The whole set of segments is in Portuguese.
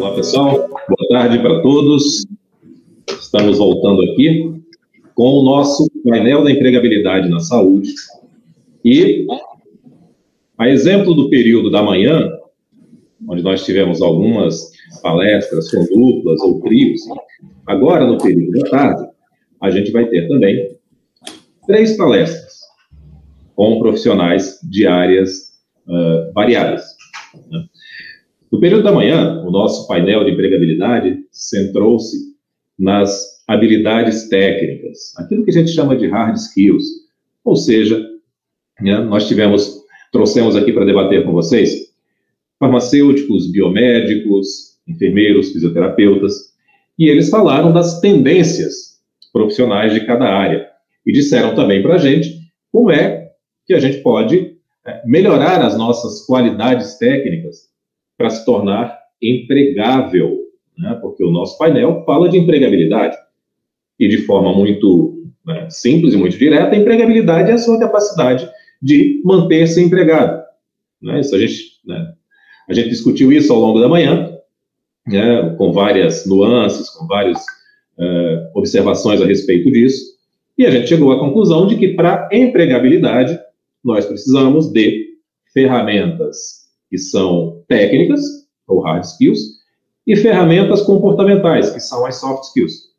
Olá, pessoal. Boa tarde para todos. Estamos voltando aqui com o nosso painel da empregabilidade na saúde. E, a exemplo do período da manhã, onde nós tivemos algumas palestras com duplas ou trios, agora, no período da tarde, a gente vai ter também 3 palestras com profissionais de áreas variadas. No período da manhã, o nosso painel de empregabilidade centrou-se nas habilidades técnicas, aquilo que a gente chama de hard skills, ou seja, nós trouxemos aqui para debater com vocês farmacêuticos, biomédicos, enfermeiros, fisioterapeutas, e eles falaram das tendências profissionais de cada área e disseram também para a gente como é que a gente pode melhorar as nossas qualidades técnicas para se tornar empregável, né? Porque o nosso painel fala de empregabilidade e de forma muito simples e muito direta, a empregabilidade é a sua capacidade de manter-se empregado. Né? Isso a gente discutiu isso ao longo da manhã, né? Com várias nuances, com várias observações a respeito disso, e a gente chegou à conclusão de que para empregabilidade nós precisamos de ferramentas que são técnicas, ou hard skills, e ferramentas comportamentais, que são as soft skills.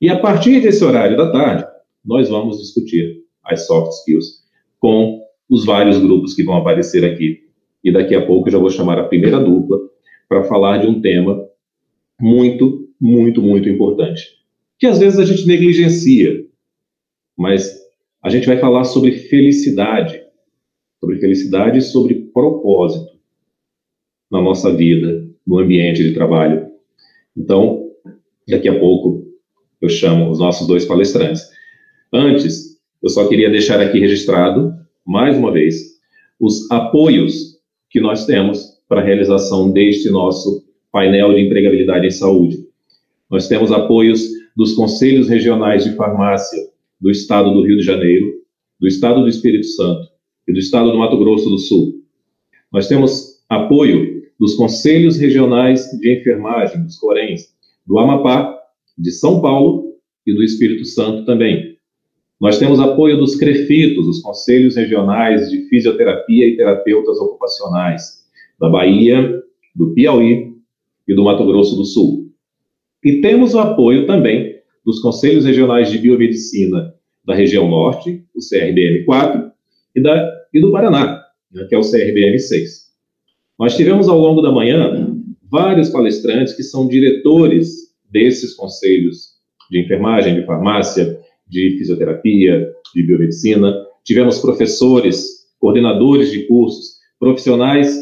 E a partir desse horário da tarde, nós vamos discutir as soft skills com os vários grupos que vão aparecer aqui. E daqui a pouco eu já vou chamar a primeira dupla para falar de um tema muito, muito, muito importante, que às vezes a gente negligencia, mas a gente vai falar sobre felicidade. Sobre felicidade e sobre propósito na nossa vida, no ambiente de trabalho. Então, daqui a pouco, eu chamo os nossos 2 palestrantes. Antes, eu só queria deixar aqui registrado, mais uma vez, os apoios que nós temos para a realização deste nosso painel de empregabilidade em saúde. Nós temos apoios dos Conselhos Regionais de Farmácia do Estado do Rio de Janeiro, do Estado do Espírito Santo e do Estado do Mato Grosso do Sul. Nós temos apoio dos Conselhos Regionais de Enfermagem, dos Corens, do Amapá, de São Paulo e do Espírito Santo também. Nós temos apoio dos Crefitos, dos Conselhos Regionais de Fisioterapia e Terapeutas Ocupacionais, da Bahia, do Piauí e do Mato Grosso do Sul. E temos o apoio também dos Conselhos Regionais de Biomedicina da região norte, o CRBM-4, e do Paraná, que é o CRBM-6. Nós tivemos ao longo da manhã vários palestrantes que são diretores desses conselhos de enfermagem, de farmácia, de fisioterapia, de biomedicina. Tivemos professores, coordenadores de cursos, profissionais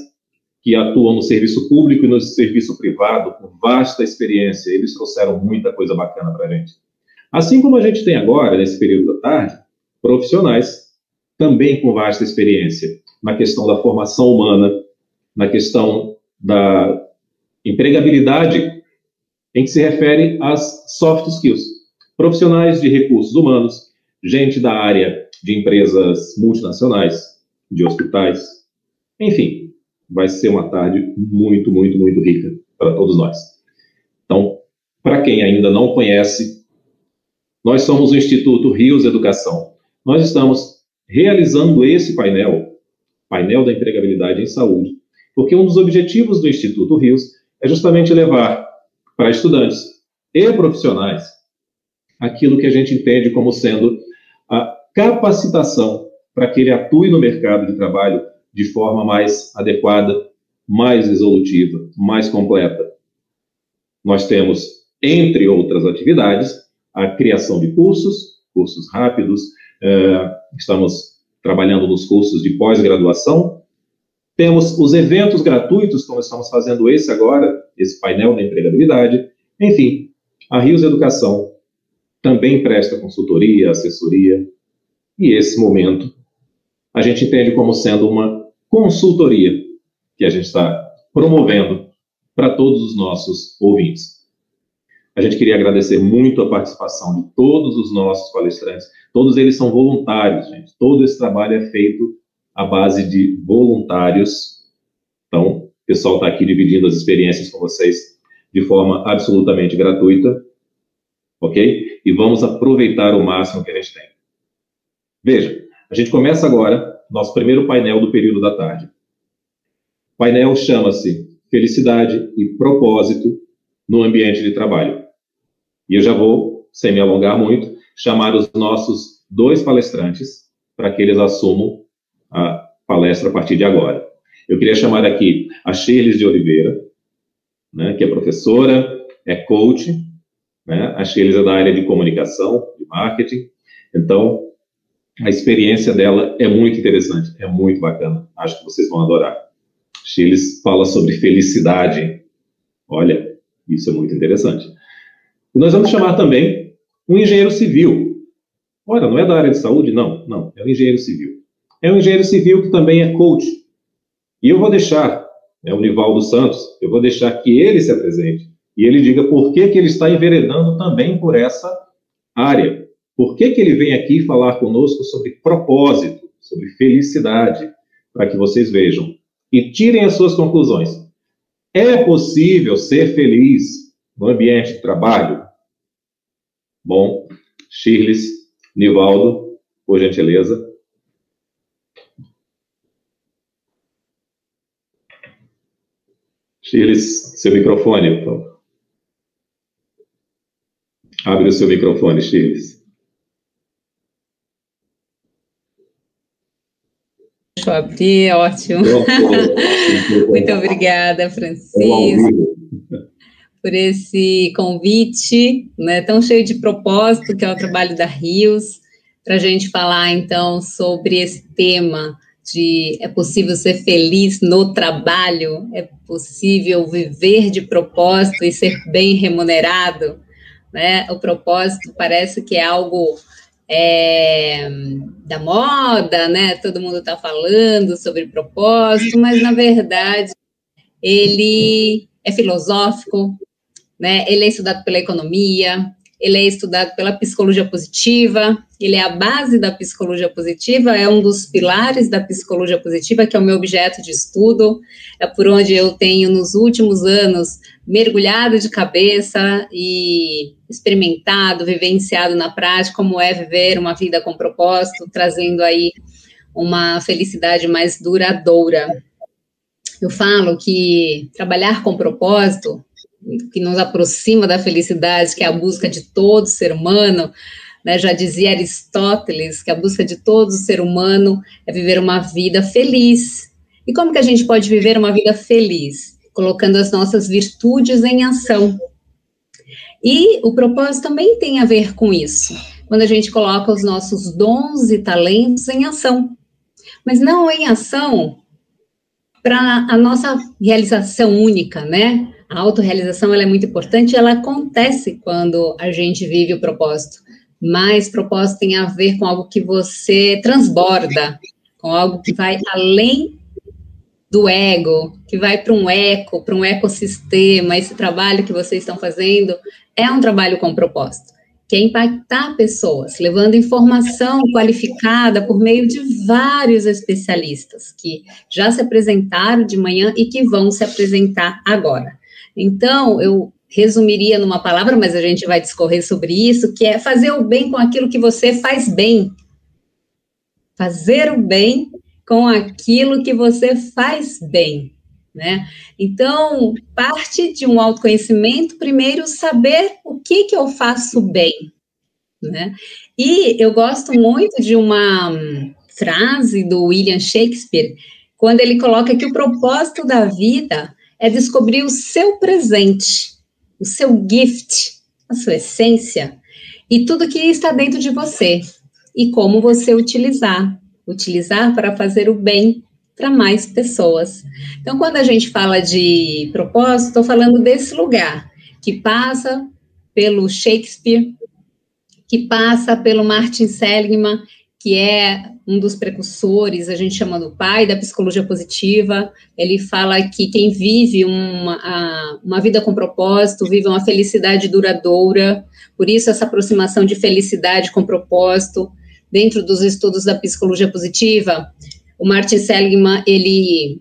que atuam no serviço público e no serviço privado com vasta experiência. Eles trouxeram muita coisa bacana para a gente. Assim como a gente tem agora, nesse período da tarde, profissionais também com vasta experiência na questão da formação humana, na questão da empregabilidade, em que se refere às soft skills. Profissionais de recursos humanos, gente da área de empresas multinacionais, de hospitais, enfim, vai ser uma tarde muito, muito, muito rica para todos nós. Então, para quem ainda não conhece, nós somos o Instituto Rios Educação. Nós estamos realizando esse painel da empregabilidade em saúde, porque um dos objetivos do Instituto Rios é justamente levar para estudantes e profissionais aquilo que a gente entende como sendo a capacitação para que ele atue no mercado de trabalho de forma mais adequada, mais resolutiva, mais completa. Nós temos, entre outras atividades, a criação de cursos rápidos. Estamos trabalhando nos cursos de pós-graduação. Temos os eventos gratuitos, como estamos fazendo esse agora, esse painel da empregabilidade. Enfim, a Rios Educação também presta consultoria, assessoria. E esse momento a gente entende como sendo uma consultoria que a gente está promovendo para todos os nossos ouvintes. A gente queria agradecer muito a participação de todos os nossos palestrantes. Todos eles são voluntários, gente. Todo esse trabalho é feito à base de voluntários. Então, o pessoal está aqui dividindo as experiências com vocês. de forma absolutamente gratuita, ok? E vamos aproveitar o máximo que a gente tem. Veja, a gente começa agora nosso primeiro painel do período da tarde. O painel chama-se Felicidade e Propósito no Ambiente de Trabalho. E eu já vou, sem me alongar muito, chamar os nossos dois palestrantes para que eles assumam a palestra a partir de agora. Eu queria chamar aqui a Chirles de Oliveira, né, que é professora, é coach, né, a Chirles é da área de comunicação, de marketing, então a experiência dela é muito interessante, é muito bacana, acho que vocês vão adorar. Chirles fala sobre felicidade, olha, isso é muito interessante. E nós vamos chamar também um engenheiro civil. Ora, não é da área de saúde? Não, não, é um engenheiro civil. É um engenheiro civil que também é coach. E eu vou deixar, é o Nivaldo Santos, eu vou deixar que ele se apresente e ele diga por que que ele está enveredando também por essa área. Por que que ele vem aqui falar conosco sobre propósito, sobre felicidade, para que vocês vejam e tirem as suas conclusões. É possível ser feliz no ambiente de trabalho? Bom, Chirles, Nivaldo, por gentileza. Chirles, seu microfone, então. Abre o seu microfone, Chirles. Deixa eu abrir, ótimo. Muito obrigada, Francisco, por esse convite, né, tão cheio de propósito, que é o trabalho da HEALS, para a gente falar, então, sobre esse tema de é possível ser feliz no trabalho, é possível viver de propósito e ser bem remunerado, né? O propósito parece que é algo da moda, né? Todo mundo está falando sobre propósito, mas, na verdade, ele é filosófico, né? Ele é estudado pela economia, ele é estudado pela psicologia positiva, ele é a base da psicologia positiva, é um dos pilares da psicologia positiva, que é o meu objeto de estudo, é por onde eu tenho, nos últimos anos, mergulhado de cabeça e experimentado, vivenciado na prática, como é viver uma vida com propósito, trazendo aí uma felicidade mais duradoura. Eu falo que trabalhar com propósito, que nos aproxima da felicidade, que é a busca de todo ser humano, né? Já dizia Aristóteles que a busca de todo ser humano é viver uma vida feliz. E como que a gente pode viver uma vida feliz? Colocando as nossas virtudes em ação. E o propósito também tem a ver com isso, quando a gente coloca os nossos dons e talentos em ação, mas não em ação para a nossa realização única, né? A autorrealização, ela é muito importante, ela acontece quando a gente vive o propósito, mas propósito tem a ver com algo que você transborda, com algo que vai além do ego, que vai para um eco, para um ecossistema. Esse trabalho que vocês estão fazendo é um trabalho com propósito, que é impactar pessoas, levando informação qualificada por meio de vários especialistas que já se apresentaram de manhã e que vão se apresentar agora. Então, eu resumiria numa palavra, mas a gente vai discorrer sobre isso, que é fazer o bem com aquilo que você faz bem. Fazer o bem com aquilo que você faz bem, né? Então, parte de um autoconhecimento, primeiro, saber o que que eu faço bem, né? E eu gosto muito de uma frase do William Shakespeare, quando ele coloca que o propósito da vida é descobrir o seu presente, o seu gift, a sua essência, e tudo que está dentro de você, e como você utilizar para fazer o bem para mais pessoas. Então, quando a gente fala de propósito, estou falando desse lugar, que passa pelo Shakespeare, que passa pelo Martin Seligman, que é um dos precursores, a gente chama do pai da psicologia positiva. Ele fala que quem vive uma vida com propósito, vive uma felicidade duradoura, por isso essa aproximação de felicidade com propósito, dentro dos estudos da psicologia positiva. O Martin Seligman, ele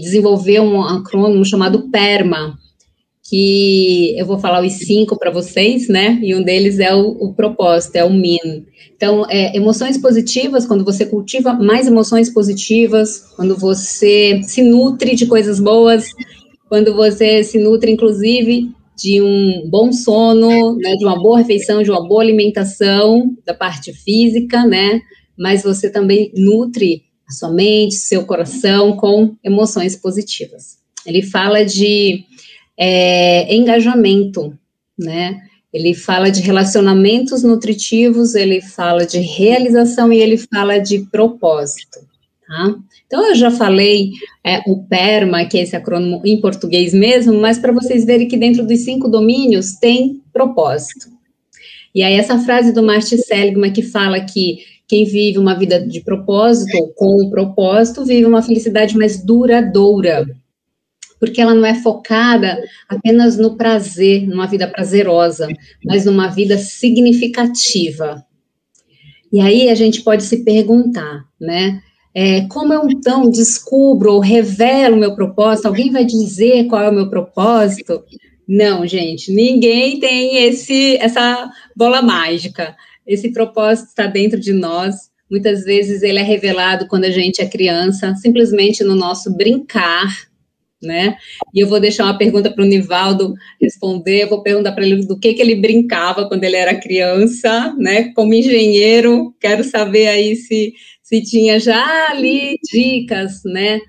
desenvolveu um acrônimo chamado PERMA, que eu vou falar os 5 para vocês, né? E um deles é o propósito, é o mean. Então, emoções positivas, quando você cultiva mais emoções positivas, quando você se nutre de coisas boas, quando você se nutre, inclusive, de um bom sono, né, de uma boa refeição, de uma boa alimentação, da parte física, né? Mas você também nutre a sua mente, seu coração com emoções positivas. Ele fala de engajamento, né? Ele fala de relacionamentos nutritivos, ele fala de realização e ele fala de propósito, tá? Então, eu já falei o PERMA, que é esse acrônimo em português mesmo, mas para vocês verem que dentro dos 5 domínios tem propósito. E aí, essa frase do Martin Seligman que fala que quem vive uma vida de propósito, ou com o propósito, vive uma felicidade mais duradoura, porque ela não é focada apenas no prazer, numa vida prazerosa, mas numa vida significativa. E aí a gente pode se perguntar, né? Como eu então descubro ou revelo o meu propósito? Alguém vai dizer qual é o meu propósito? Não, gente, ninguém tem essa bola mágica. Esse propósito está dentro de nós. Muitas vezes ele é revelado quando a gente é criança, simplesmente no nosso brincar, né? E eu vou deixar uma pergunta para o Nivaldo responder. Eu vou perguntar para ele do que ele brincava quando ele era criança, né? Como engenheiro, quero saber aí se tinha já ali dicas, né?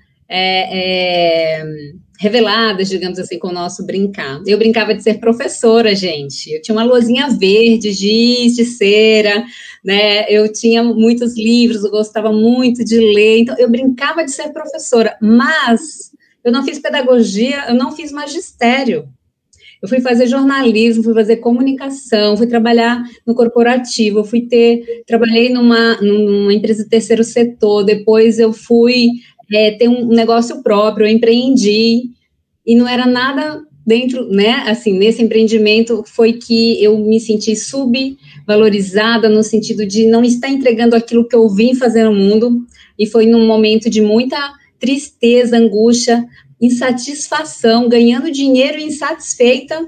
Reveladas, digamos assim, com o nosso brincar. Eu brincava de ser professora, gente. Eu tinha uma lousinha verde, giz de cera, né? Eu tinha muitos livros, eu gostava muito de ler. Então, eu brincava de ser professora, mas eu não fiz pedagogia, eu não fiz magistério. Eu fui fazer jornalismo, fui fazer comunicação, fui trabalhar no corporativo, trabalhei numa empresa do terceiro setor, depois eu fui ter um negócio próprio, eu empreendi, e não era nada dentro, né, assim, nesse empreendimento foi que eu me senti subvalorizada no sentido de não estar entregando aquilo que eu vim fazer no mundo, e foi num momento de muita tristeza, angústia, insatisfação, ganhando dinheiro insatisfeita,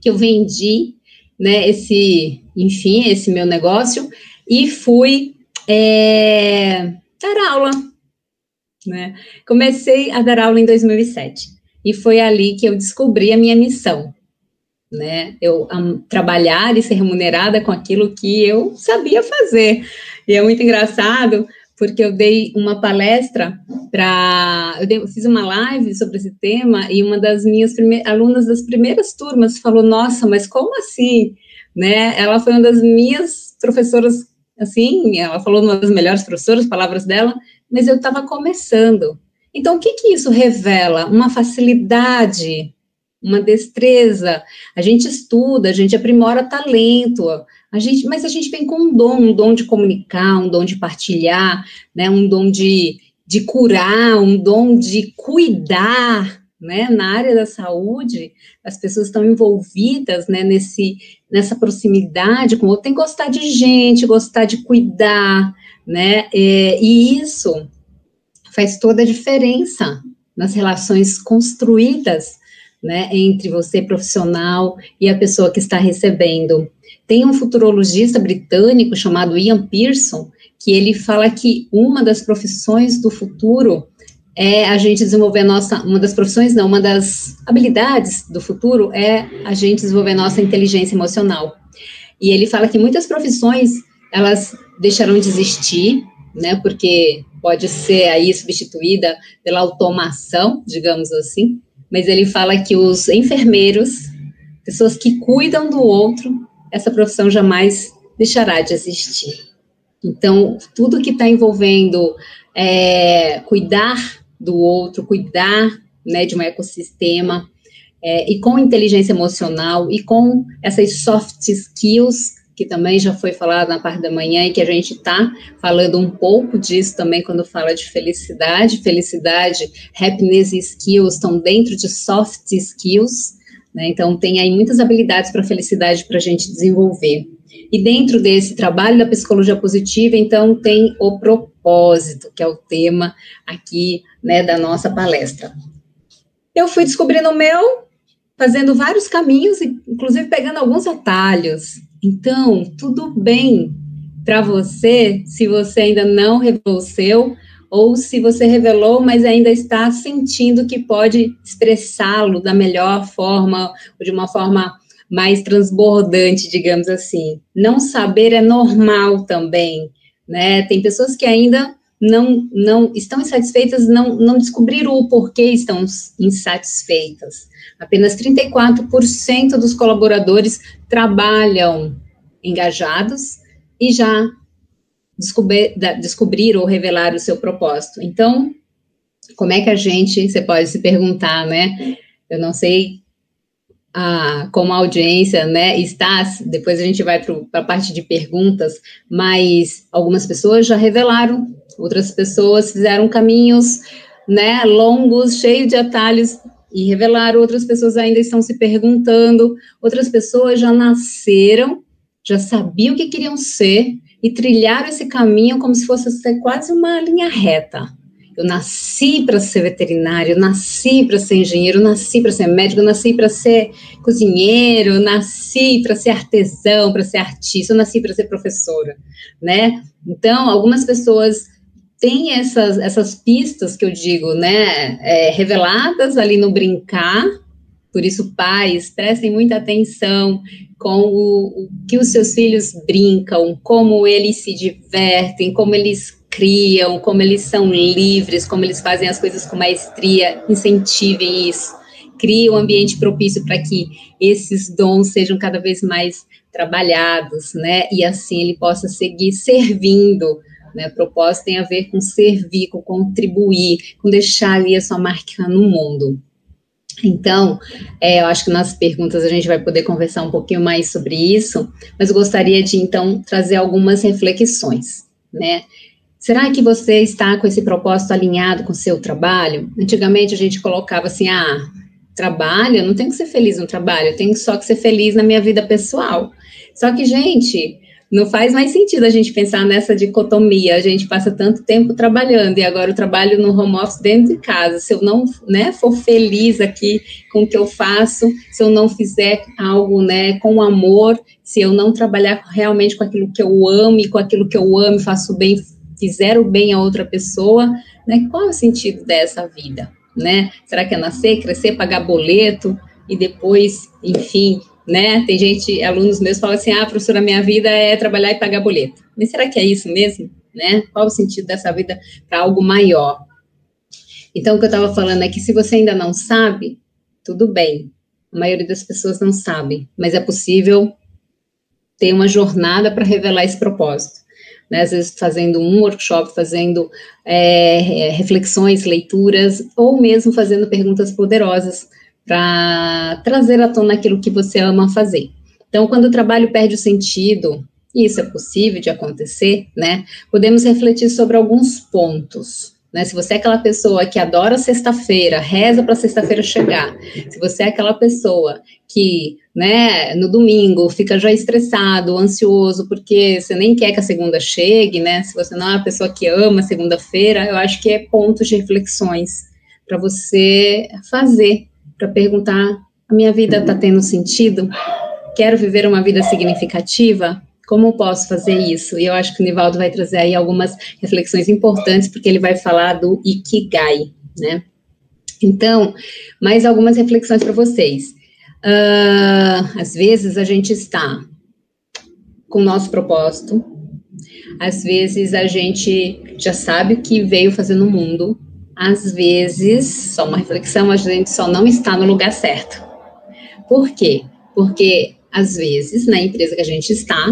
que eu vendi, né, esse meu negócio, e fui dar aula, né? Comecei a dar aula em 2007, e foi ali que eu descobri a minha missão, né? Eu trabalhar e ser remunerada com aquilo que eu sabia fazer. E é muito engraçado, porque eu dei uma palestra eu fiz uma live sobre esse tema, e uma das minhas alunas das primeiras turmas falou: nossa, mas como assim, né? Ela foi uma das minhas professoras, assim, ela falou uma das melhores professoras, palavras dela, mas eu estava começando. Então, o que isso revela? Uma facilidade, uma destreza. A gente estuda, a gente aprimora talento, mas a gente vem com um dom de comunicar, um dom de partilhar, né, um dom de curar, um dom de cuidar, né, na área da saúde. As pessoas estão envolvidas, né, nessa proximidade com o outro, tem que gostar de gente, gostar de cuidar, né, e isso faz toda a diferença nas relações construídas, né, entre você, profissional, e a pessoa que está recebendo. Tem um futurologista britânico chamado Ian Pearson, que ele fala que uma das profissões do futuro é a gente desenvolver uma das habilidades do futuro é a gente desenvolver a nossa inteligência emocional. E ele fala que muitas profissões, elas deixarão de existir, né, porque pode ser aí substituída pela automação, digamos assim. Mas ele fala que os enfermeiros, pessoas que cuidam do outro, essa profissão jamais deixará de existir. Então, tudo que está envolvendo cuidar do outro, cuidar, né, de um ecossistema, e com inteligência emocional, e com essas soft skills, que também já foi falado na parte da manhã, e que a gente está falando um pouco disso também quando fala de felicidade. Felicidade, happiness e skills estão dentro de soft skills, né? Então, tem aí muitas habilidades para felicidade para a gente desenvolver. E dentro desse trabalho da psicologia positiva, então, tem o propósito, que é o tema aqui, né, da nossa palestra. Eu fui descobrindo o meu, fazendo vários caminhos, inclusive pegando alguns atalhos. Então, tudo bem para você, se você ainda não revelou o seu, ou se você revelou, mas ainda está sentindo que pode expressá-lo da melhor forma, ou de uma forma mais transbordante, digamos assim. Não saber é normal também, né? Tem pessoas que ainda não estão insatisfeitas, não descobriram o porquê estão insatisfeitas. Apenas 34% dos colaboradores trabalham engajados e já descobrir ou revelar o seu propósito. Então, como é que a gente, você pode se perguntar, né? Eu não sei como a audiência, né, está, depois a gente vai para a parte de perguntas, mas algumas pessoas já revelaram, outras pessoas fizeram caminhos, né, longos, cheios de atalhos e revelaram, outras pessoas ainda estão se perguntando, outras pessoas já nasceram, já sabiam o que queriam ser, e trilharam esse caminho como se fosse quase uma linha reta. Eu nasci para ser veterinário, eu nasci para ser engenheiro, eu nasci para ser médico, eu nasci para ser cozinheiro, eu nasci para ser artesão, para ser artista, eu nasci para ser professora, né? Então, algumas pessoas têm essas pistas que eu digo, né, reveladas ali no brincar. Por isso, pais, prestem muita atenção com o que os seus filhos brincam, como eles se divertem, como eles criam, como eles são livres, como eles fazem as coisas com maestria. Incentivem isso. Criem um ambiente propício para que esses dons sejam cada vez mais trabalhados, né? E assim ele possa seguir servindo, né? Propósito tem a ver com servir, com contribuir, com deixar ali a sua marca no mundo. Então, eu acho que nas perguntas a gente vai poder conversar um pouquinho mais sobre isso, mas eu gostaria de, então, trazer algumas reflexões, né? Será que você está com esse propósito alinhado com o seu trabalho? Antigamente a gente colocava assim, trabalho, eu não tenho que ser feliz no trabalho, eu tenho só que ser feliz na minha vida pessoal. Só que, gente, não faz mais sentido a gente pensar nessa dicotomia, a gente passa tanto tempo trabalhando, e agora eu trabalho no home office dentro de casa, se eu não, né, for feliz aqui com o que eu faço, se eu não fizer algo, né, com amor, se eu não trabalhar realmente com aquilo que eu amo, e com aquilo que eu amo, faço bem, fizer o bem a outra pessoa, né, qual é o sentido dessa vida, né? Será que é nascer, crescer, pagar boleto, e depois, enfim, né? Tem gente, alunos meus falam assim, professora, minha vida é trabalhar e pagar boleto. Mas será que é isso mesmo? Né? Qual o sentido dessa vida para algo maior? Então, o que eu estava falando é que se você ainda não sabe, tudo bem. A maioria das pessoas não sabe, mas é possível ter uma jornada para revelar esse propósito. Né? Às vezes fazendo um workshop, fazendo reflexões, leituras, ou mesmo fazendo perguntas poderosas, para trazer à tona aquilo que você ama fazer. Então, quando o trabalho perde o sentido, e isso é possível de acontecer, né? Podemos refletir sobre alguns pontos, né? Se você é aquela pessoa que adora sexta-feira, reza para sexta-feira chegar, se você é aquela pessoa que, né, no domingo fica já estressado, ansioso, porque você nem quer que a segunda chegue, né? Se você não é uma pessoa que ama segunda-feira, eu acho que é ponto de reflexões para você fazer, para perguntar, a minha vida está tendo sentido? Quero viver uma vida significativa? Como posso fazer isso? E eu acho que o Nivaldo vai trazer aí algumas reflexões importantes, porque ele vai falar do Ikigai, né? Então, mais algumas reflexões para vocês. Às vezes a gente está com o nosso propósito, às vezes a gente já sabe o que veio fazer no mundo, às vezes, só uma reflexão, a gente só não está no lugar certo. Por quê? Porque, às vezes, na empresa que a gente está,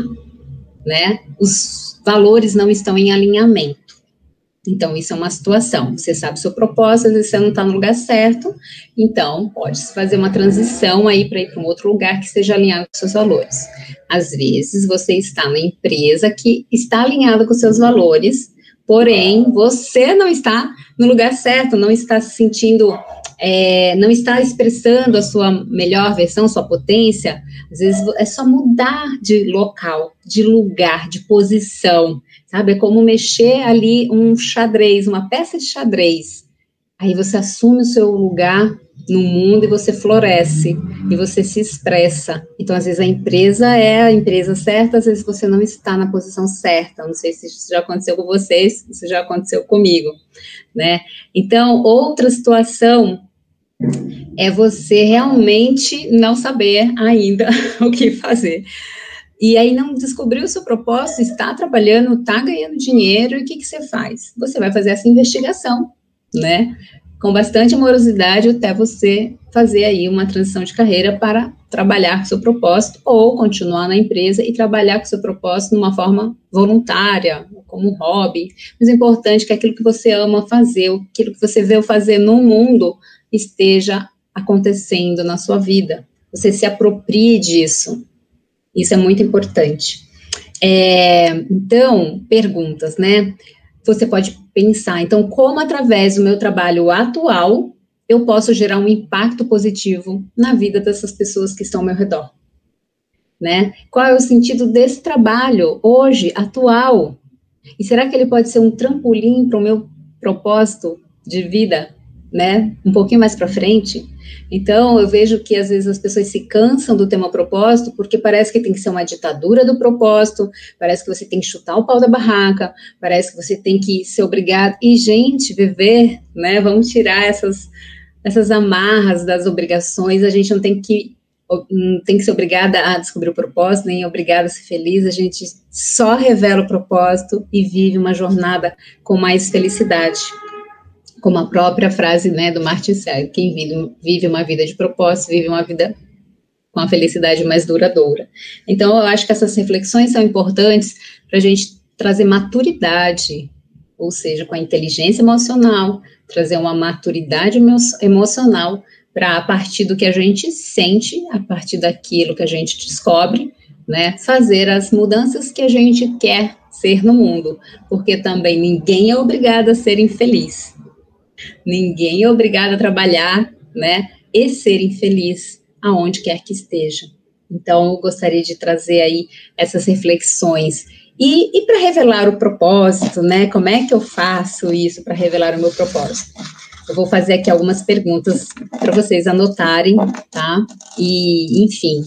né, os valores não estão em alinhamento. Então, isso é uma situação. Você sabe o seu propósito, às vezes você não está no lugar certo, então, pode-se fazer uma transição aí para ir para um outro lugar que esteja alinhado com seus valores. Às vezes, você está na empresa que está alinhada com seus valores, porém, você não está no lugar certo, não está se sentindo, não está expressando a sua melhor versão, sua potência. Às vezes é só mudar de local, de lugar, de posição, sabe? É como mexer ali um xadrez, uma peça de xadrez. Aí você assume o seu lugar no mundo e você floresce, e você se expressa. Então, às vezes, a empresa é a empresa certa, às vezes você não está na posição certa. Não sei se isso já aconteceu com vocês, isso já aconteceu comigo, né? Então, outra situação é você realmente não saber ainda o que fazer. E aí não descobriu o seu propósito, está trabalhando, está ganhando dinheiro, e o que que você faz? Você vai fazer essa investigação, né? Com bastante amorosidade até você fazer aí uma transição de carreira para trabalhar com o seu propósito ou continuar na empresa e trabalhar com o seu propósito de uma forma voluntária, como um hobby. Mas é importante que aquilo que você ama fazer, aquilo que você veio fazer no mundo esteja acontecendo na sua vida. Você se aproprie disso. Isso é muito importante. Então, perguntas, né? Você pode pensar, então, como através do meu trabalho atual eu posso gerar um impacto positivo na vida dessas pessoas que estão ao meu redor, né? Qual é o sentido desse trabalho hoje, atual? E será que ele pode ser um trampolim para o meu propósito de vida, né? Um pouquinho mais para frente? Então, eu vejo que às vezes as pessoas se cansam do tema propósito, porque parece que tem que ser uma ditadura do propósito, parece que você tem que chutar o pau da barraca, parece que você tem que ser obrigado. E, gente, viver, né? Vamos tirar essas amarras das obrigações. A gente não tem que ser obrigada a descobrir o propósito, nem obrigada a ser feliz. A gente só revela o propósito e vive uma jornada com mais felicidade. Como a própria frase, né, do Martin Seligman, quem vive uma vida de propósito, vive uma vida com a felicidade mais duradoura. Então, eu acho que essas reflexões são importantes para a gente trazer maturidade, ou seja, com a inteligência emocional, trazer uma maturidade emocional para, a partir do que a gente sente, a partir daquilo que a gente descobre, né, fazer as mudanças que a gente quer ser no mundo, porque também ninguém é obrigado a ser infeliz. Ninguém é obrigado a trabalhar, né, e ser infeliz aonde quer que esteja. Então, eu gostaria de trazer aí essas reflexões. E para revelar o propósito, né, como é que eu faço isso para revelar o meu propósito? Eu vou fazer aqui algumas perguntas para vocês anotarem, tá? E, enfim,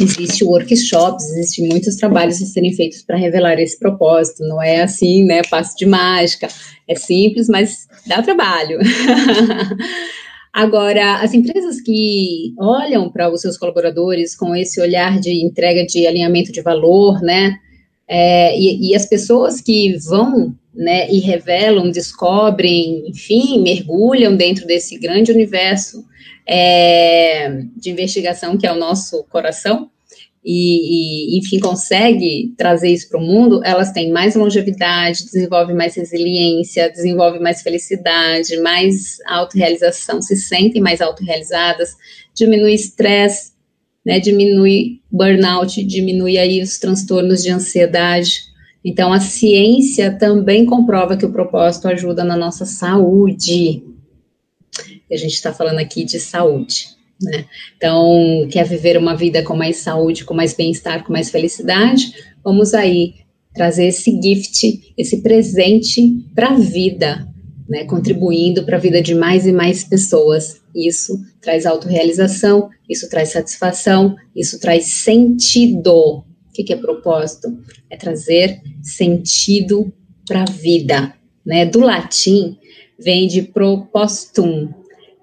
existem workshops, existem muitos trabalhos a serem feitos para revelar esse propósito. Não é assim, né, passo de mágica. É simples, mas dá trabalho. Agora, as empresas que olham para os seus colaboradores com esse olhar de entrega de alinhamento de valor, né, e as pessoas que vão, né, e revelam, descobrem, enfim, mergulham dentro desse grande universo de investigação que é o nosso coração, e enfim, consegue trazer isso para o mundo, elas têm mais longevidade, desenvolvem mais resiliência, desenvolvem mais felicidade, mais autorrealização, se sentem mais autorrealizadas, diminui estresse, né, diminui burnout, diminui aí os transtornos de ansiedade. Então, a ciência também comprova que o propósito ajuda na nossa saúde. E a gente está falando aqui de saúde, né? Então, quer viver uma vida com mais saúde, com mais bem-estar, com mais felicidade? Vamos aí trazer esse gift, esse presente para a vida, né? Contribuindo para a vida de mais e mais pessoas. Isso traz autorrealização, isso traz satisfação, isso traz sentido. O que é propósito? É trazer sentido para a vida, né? Do latim vem de propostum,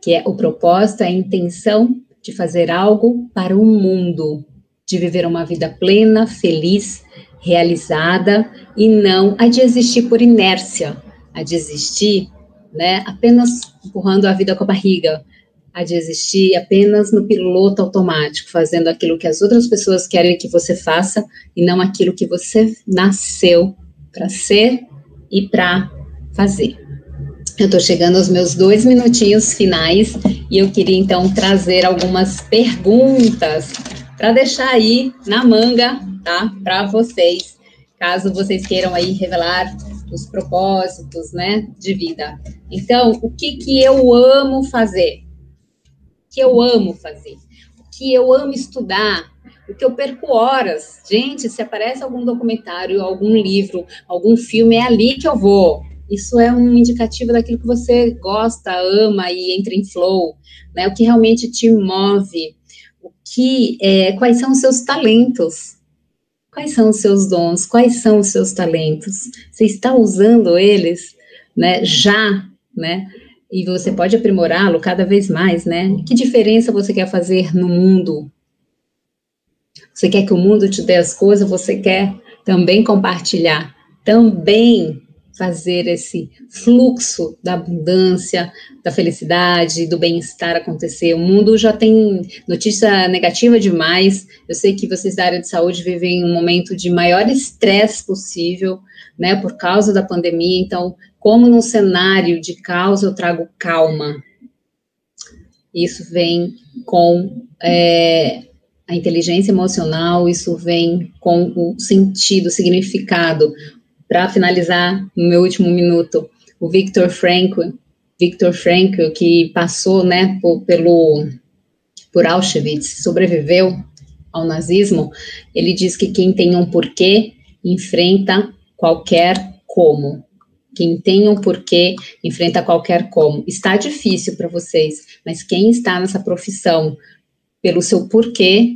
que é o propósito, a intenção de fazer algo para o mundo, de viver uma vida plena, feliz, realizada, e não a de existir por inércia, a de existir, né, apenas empurrando a vida com a barriga, a de existir apenas no piloto automático, fazendo aquilo que as outras pessoas querem que você faça, e não aquilo que você nasceu para ser e para fazer. Eu estou chegando aos meus 2 minutinhos finais e eu queria, então, trazer algumas perguntas para deixar aí na manga, tá? Para vocês, caso vocês queiram aí revelar os propósitos, né, de vida. Então, o que eu amo fazer? O que eu amo fazer? O que eu amo estudar? O que eu perco horas? Gente, se aparece algum documentário, algum livro, algum filme, é ali que eu vou. Isso é um indicativo daquilo que você gosta, ama e entra em flow, né? O que realmente te move, quais são os seus talentos, quais são os seus dons, quais são os seus talentos, você está usando eles, né, já, né, e você pode aprimorá-lo cada vez mais, né, que diferença você quer fazer no mundo, você quer que o mundo te dê as coisas, você quer também compartilhar, também fazer esse fluxo da abundância, da felicidade, do bem-estar acontecer. O mundo já tem notícia negativa demais. Eu sei que vocês da área de saúde vivem um momento de maior estresse possível, né, por causa da pandemia. Então, como num cenário de caos, eu trago calma. Isso vem com a inteligência emocional, isso vem com o sentido, o significado. Para finalizar, no meu último minuto, o Viktor Frankl, que passou, né, por Auschwitz, sobreviveu ao nazismo, ele diz que quem tem um porquê, enfrenta qualquer como. Quem tem um porquê, enfrenta qualquer como. Está difícil para vocês, mas quem está nessa profissão, pelo seu porquê,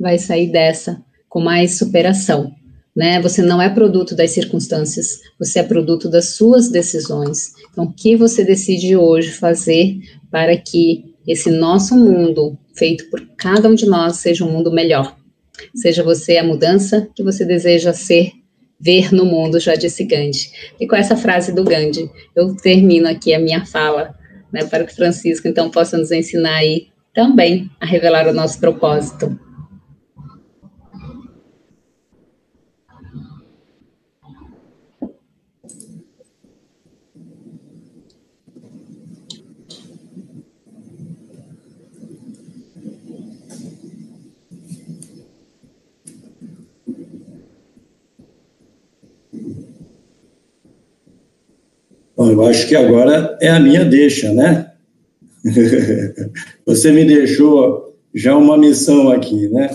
vai sair dessa com mais superação. Né? Você não é produto das circunstâncias, você é produto das suas decisões. Então, o que você decide hoje fazer para que esse nosso mundo, feito por cada um de nós, seja um mundo melhor? Seja você a mudança que você deseja ser, ver no mundo, já disse Gandhi. E com essa frase do Gandhi, eu termino aqui a minha fala, né, para que Francisco, então, possa nos ensinar aí também a revelar o nosso propósito. Bom, eu acho que agora é a minha deixa, né? Você me deixou já uma missão aqui, né?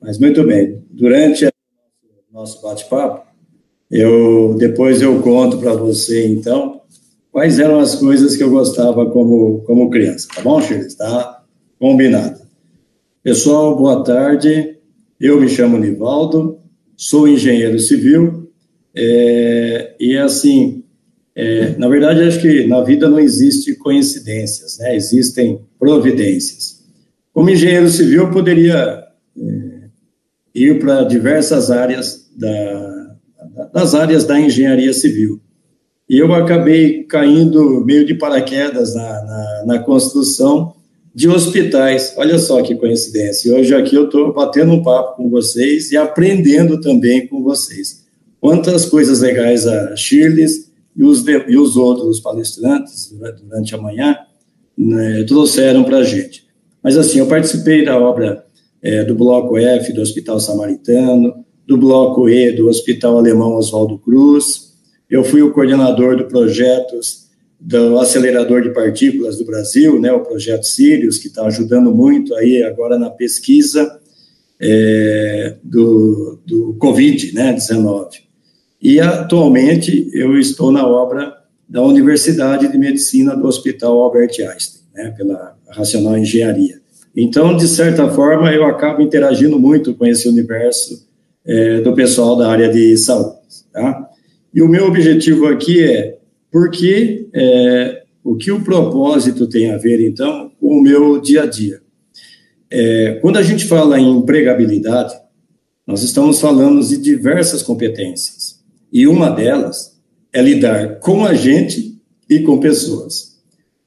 Mas muito bem. Durante o nosso bate-papo, depois eu conto para você, então, quais eram as coisas que eu gostava como criança, tá bom, Chirles? Tá combinado. Pessoal, boa tarde. Eu me chamo Nivaldo, sou engenheiro civil, e assim... na verdade, acho que na vida não existe coincidências, né? Existem providências. Como engenheiro civil, eu poderia ir para diversas áreas das áreas da engenharia civil. E eu acabei caindo meio de paraquedas na construção de hospitais. Olha só que coincidência. Hoje aqui eu estou batendo um papo com vocês e aprendendo também com vocês. Quantas coisas legais a Chirles e os outros palestrantes durante a manhã, né, trouxeram para a gente. Mas assim, eu participei da obra do Bloco F do Hospital Samaritano, do Bloco E do Hospital Alemão Oswaldo Cruz, eu fui o coordenador do projeto do Acelerador de Partículas do Brasil, né, o projeto Sirius, que está ajudando muito aí agora na pesquisa do Covid-19, né, E, atualmente, eu estou na obra da Universidade de Medicina do Hospital Albert Einstein, né, pela Racional Engenharia. Então, de certa forma, eu acabo interagindo muito com esse universo do pessoal da área de saúde. Tá? E o meu objetivo aqui é, o que o propósito tem a ver, então, com o meu dia a dia. Quando a gente fala em empregabilidade, nós estamos falando de diversas competências. E uma delas é lidar com a gente e com pessoas.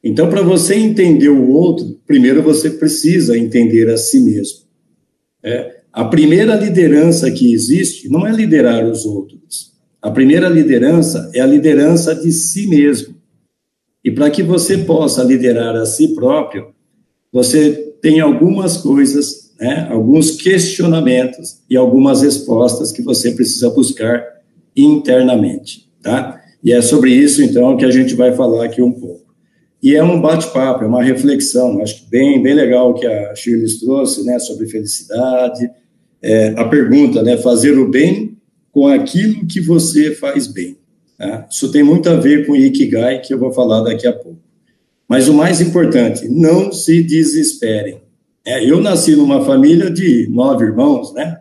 Então, para você entender o outro, primeiro você precisa entender a si mesmo. A primeira liderança que existe não é liderar os outros. A primeira liderança é a liderança de si mesmo. E para que você possa liderar a si próprio, você tem algumas coisas, né, alguns questionamentos e algumas respostas que você precisa buscar internamente, tá? E é sobre isso, então, que a gente vai falar aqui um pouco. E é um bate-papo, é uma reflexão, acho que bem legal que a Chirles trouxe, né, sobre felicidade, a pergunta, né, fazer o bem com aquilo que você faz bem. Né? Isso tem muito a ver com o Ikigai, que eu vou falar daqui a pouco. Mas o mais importante, não se desesperem. Eu nasci numa família de 9 irmãos, né?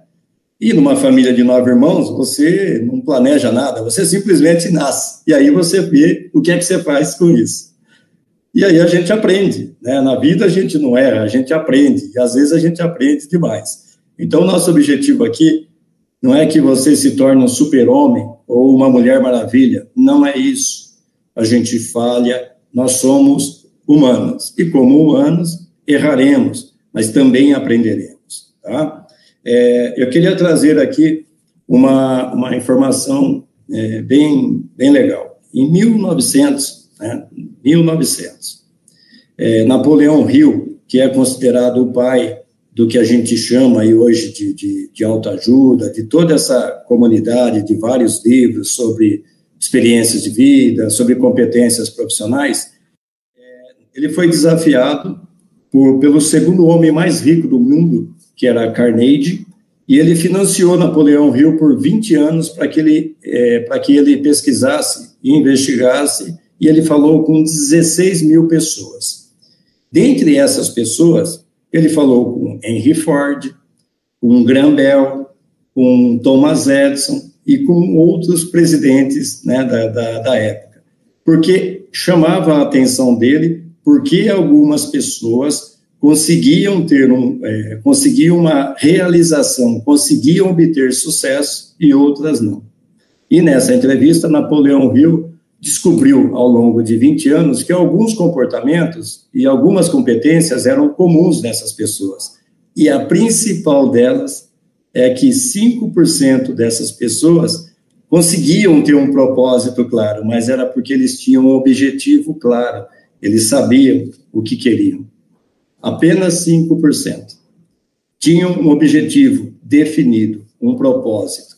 E numa família de 9 irmãos, você não planeja nada, você simplesmente nasce. E aí você vê o que é que você faz com isso. E aí a gente aprende, né? Na vida a gente não erra, a gente aprende. E às vezes a gente aprende demais. Então o nosso objetivo aqui não é que você se torne um super-homem ou uma mulher maravilha. Não é isso. A gente falha, nós somos humanos. E como humanos, erraremos, mas também aprenderemos, tá? Eu queria trazer aqui uma informação bem legal. Em 1900, Napoleon Hill, que é considerado o pai do que a gente chama aí hoje de autoajuda, de toda essa comunidade, de vários livros sobre experiências de vida, sobre competências profissionais, ele foi desafiado pelo segundo homem mais rico do mundo, que era Carnegie, e ele financiou Napoleão Hill por 20 anos para que ele pesquisasse e investigasse, e ele falou com 16 mil pessoas. Dentre essas pessoas, ele falou com Henry Ford, com Graham Bell, com Thomas Edison e com outros presidentes, né, da época, porque chamava a atenção dele porque algumas pessoas conseguiam uma realização, conseguiam obter sucesso e outras não. E nessa entrevista, Napoleon Hill descobriu ao longo de 20 anos que alguns comportamentos e algumas competências eram comuns nessas pessoas. E a principal delas é que 5% dessas pessoas conseguiam ter um propósito claro, mas era porque eles tinham um objetivo claro, eles sabiam o que queriam. Apenas 5% tinham um objetivo definido, um propósito.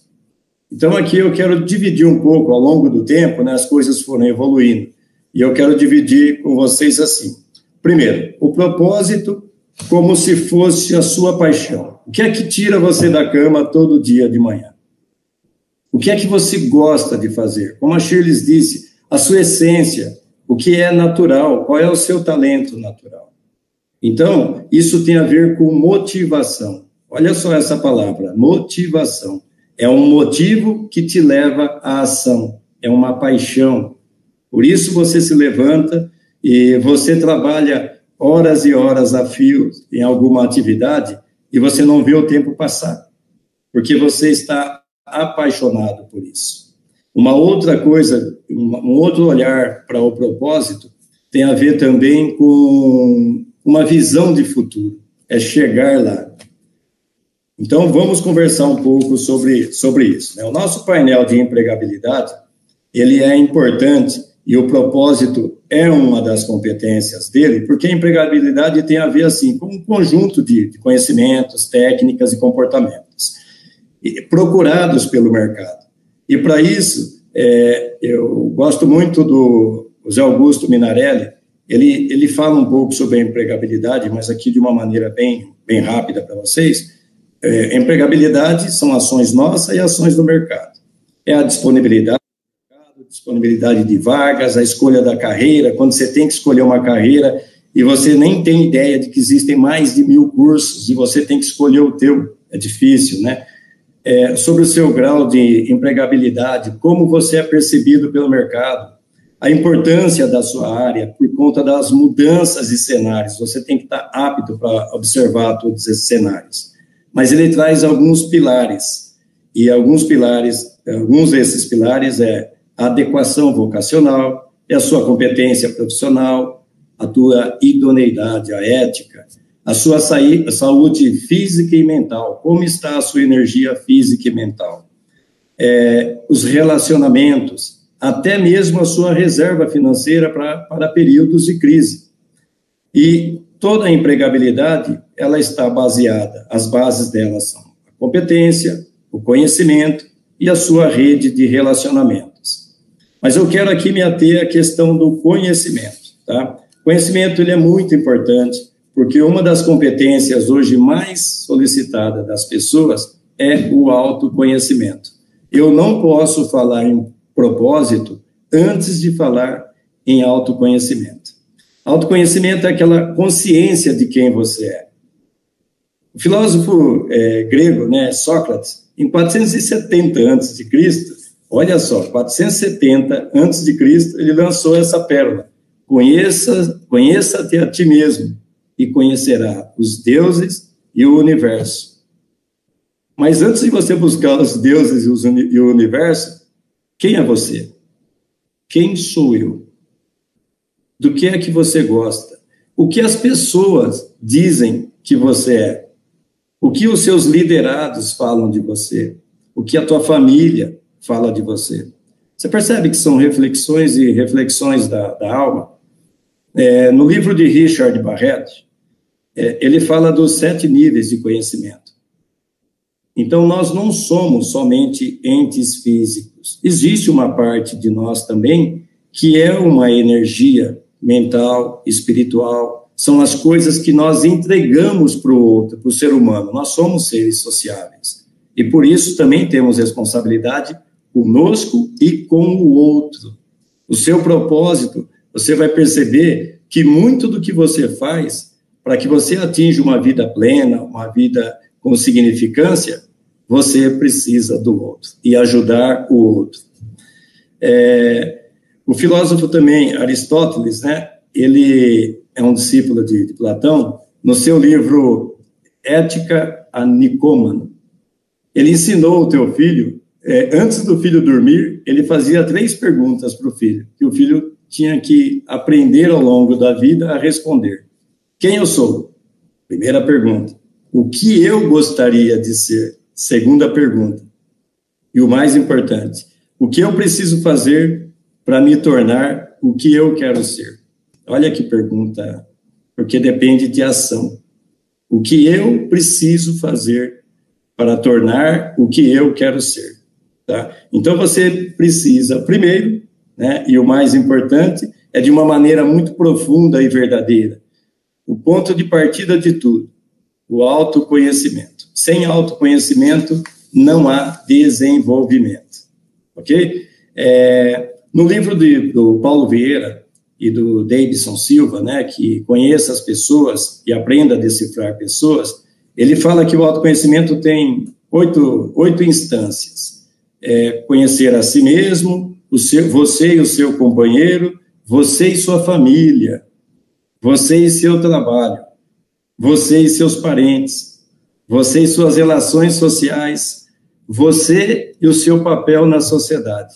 Então, aqui eu quero dividir um pouco, ao longo do tempo, né, as coisas foram evoluindo, e eu quero dividir com vocês assim. Primeiro, o propósito como se fosse a sua paixão. O que é que tira você da cama todo dia de manhã? O que é que você gosta de fazer? Como a Chirles disse, a sua essência, o que é natural, qual é o seu talento natural? Então, isso tem a ver com motivação. Olha só essa palavra, motivação. É um motivo que te leva à ação, é uma paixão. Por isso você se levanta e você trabalha horas e horas a fio em alguma atividade e você não vê o tempo passar, porque você está apaixonado por isso. Uma outra coisa, um outro olhar para o propósito tem a ver também com uma visão de futuro, é chegar lá. Então, vamos conversar um pouco sobre isso, né? O nosso painel de empregabilidade, ele é importante e o propósito é uma das competências dele, porque a empregabilidade tem a ver, assim, com um conjunto de conhecimentos, técnicas e comportamentos procurados pelo mercado. E, para isso, eu gosto muito do José Augusto Minarelli. Ele fala um pouco sobre a empregabilidade, mas aqui de uma maneira bem rápida para vocês. Empregabilidade são ações nossas e ações do mercado. É a disponibilidade de vagas, a escolha da carreira, quando você tem que escolher uma carreira e você nem tem ideia de que existem mais de 1000 cursos e você tem que escolher o teu, é difícil, né? Sobre o seu grau de empregabilidade, como você é percebido pelo mercado, a importância da sua área por conta das mudanças de cenários. Você tem que estar apto para observar todos esses cenários. Mas ele traz alguns pilares, e alguns desses pilares é a adequação vocacional, é a sua competência profissional, a tua idoneidade, a ética, a sua saúde física e mental, como está a sua energia física e mental, os relacionamentos, até mesmo a sua reserva financeira para períodos de crise. E toda a empregabilidade, ela está baseada, as bases dela são a competência, o conhecimento e a sua rede de relacionamentos. Mas eu quero aqui me ater à questão do conhecimento, tá? O conhecimento, ele é muito importante, porque uma das competências hoje mais solicitada das pessoas é o autoconhecimento. Eu não posso falar em propósito antes de falar em autoconhecimento. Autoconhecimento é aquela consciência de quem você é. O filósofo grego, né, Sócrates, em 470 a.C., olha só, 470 a.C., ele lançou essa pérola: conheça-te a ti mesmo e conhecerá os deuses e o universo. Mas antes de você buscar os deuses e o universo, quem é você? Quem sou eu? Do que é que você gosta? O que as pessoas dizem que você é? O que os seus liderados falam de você? O que a tua família fala de você? Você percebe que são reflexões e reflexões da alma? No livro de Richard Barrett, ele fala dos 7 níveis de conhecimento. Então, nós não somos somente entes físicos. Existe uma parte de nós também que é uma energia mental, espiritual. São as coisas que nós entregamos para o outro, para o ser humano. Nós somos seres sociáveis. E por isso também temos responsabilidade conosco e com o outro. O seu propósito, você vai perceber que muito do que você faz, para que você atinja uma vida plena, uma vida com significância, você precisa do outro e ajudar o outro. O filósofo também, Aristóteles, né? Ele é um discípulo de Platão. No seu livro Ética a Nicômano, ele ensinou o teu filho, antes do filho dormir, ele fazia 3 perguntas para o filho, que o filho tinha que aprender ao longo da vida a responder. Quem eu sou? Primeira pergunta. O que eu gostaria de ser? Segunda pergunta. E o mais importante, o que eu preciso fazer para me tornar o que eu quero ser? Olha que pergunta, porque depende de ação. O que eu preciso fazer para tornar o que eu quero ser? Tá? Então, você precisa, primeiro, né, e o mais importante, é de uma maneira muito profunda e verdadeira. O ponto de partida de tudo, o autoconhecimento. Sem autoconhecimento, não há desenvolvimento. Ok? No livro do Paulo Vieira e do Davidson Silva, né, que conheça as pessoas e aprenda a decifrar pessoas, ele fala que o autoconhecimento tem 8 instâncias. Conhecer a si mesmo, você e o seu companheiro, você e sua família, você e seu trabalho, você e seus parentes, você e suas relações sociais, você e o seu papel na sociedade,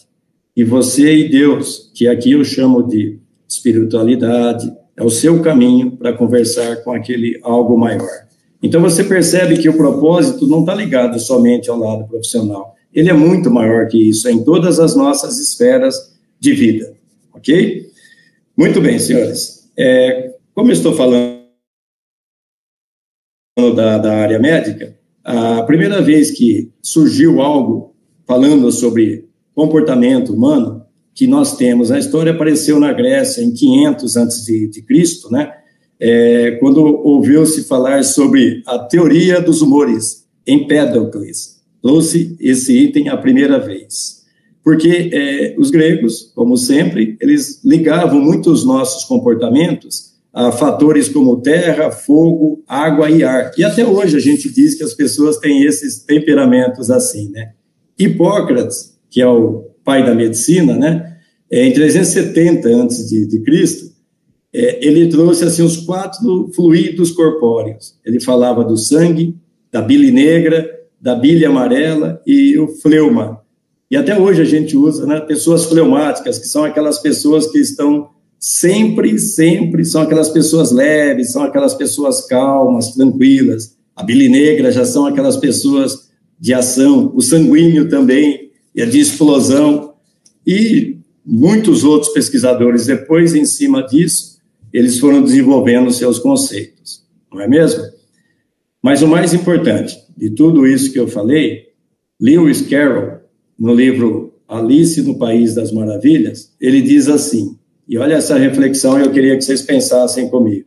e você e Deus, que aqui eu chamo de espiritualidade, é o seu caminho para conversar com aquele algo maior. Então, você percebe que o propósito não está ligado somente ao lado profissional. Ele é muito maior que isso, em todas as nossas esferas de vida. Ok? Muito bem, senhores. Como eu estou falando da área médica, a primeira vez que surgiu algo falando sobre comportamento humano, que nós temos. A história apareceu na Grécia, em 500 a.C., né? Quando ouviu-se falar sobre a teoria dos humores, Empédocles trouxe esse item a primeira vez. Porque os gregos, como sempre, eles ligavam muito os nossos comportamentos a fatores como terra, fogo, água e ar. E até hoje a gente diz que as pessoas têm esses temperamentos assim, né? Hipócrates, que é o pai da medicina, né? Em 370 a.C., ele trouxe assim os 4 fluidos corpóreos. Ele falava do sangue, da bile negra, da bile amarela e o fleuma. E até hoje a gente usa, né, pessoas fleumáticas, que são aquelas pessoas que estão sempre, são aquelas pessoas leves, são aquelas pessoas calmas, tranquilas. A bile negra já são aquelas pessoas de ação, o sanguíneo também, e a de explosão, e muitos outros pesquisadores depois, em cima disso, eles foram desenvolvendo seus conceitos, não é mesmo? Mas o mais importante de tudo isso que eu falei, Lewis Carroll, no livro Alice no País das Maravilhas, ele diz assim, e olha essa reflexão, eu queria que vocês pensassem comigo: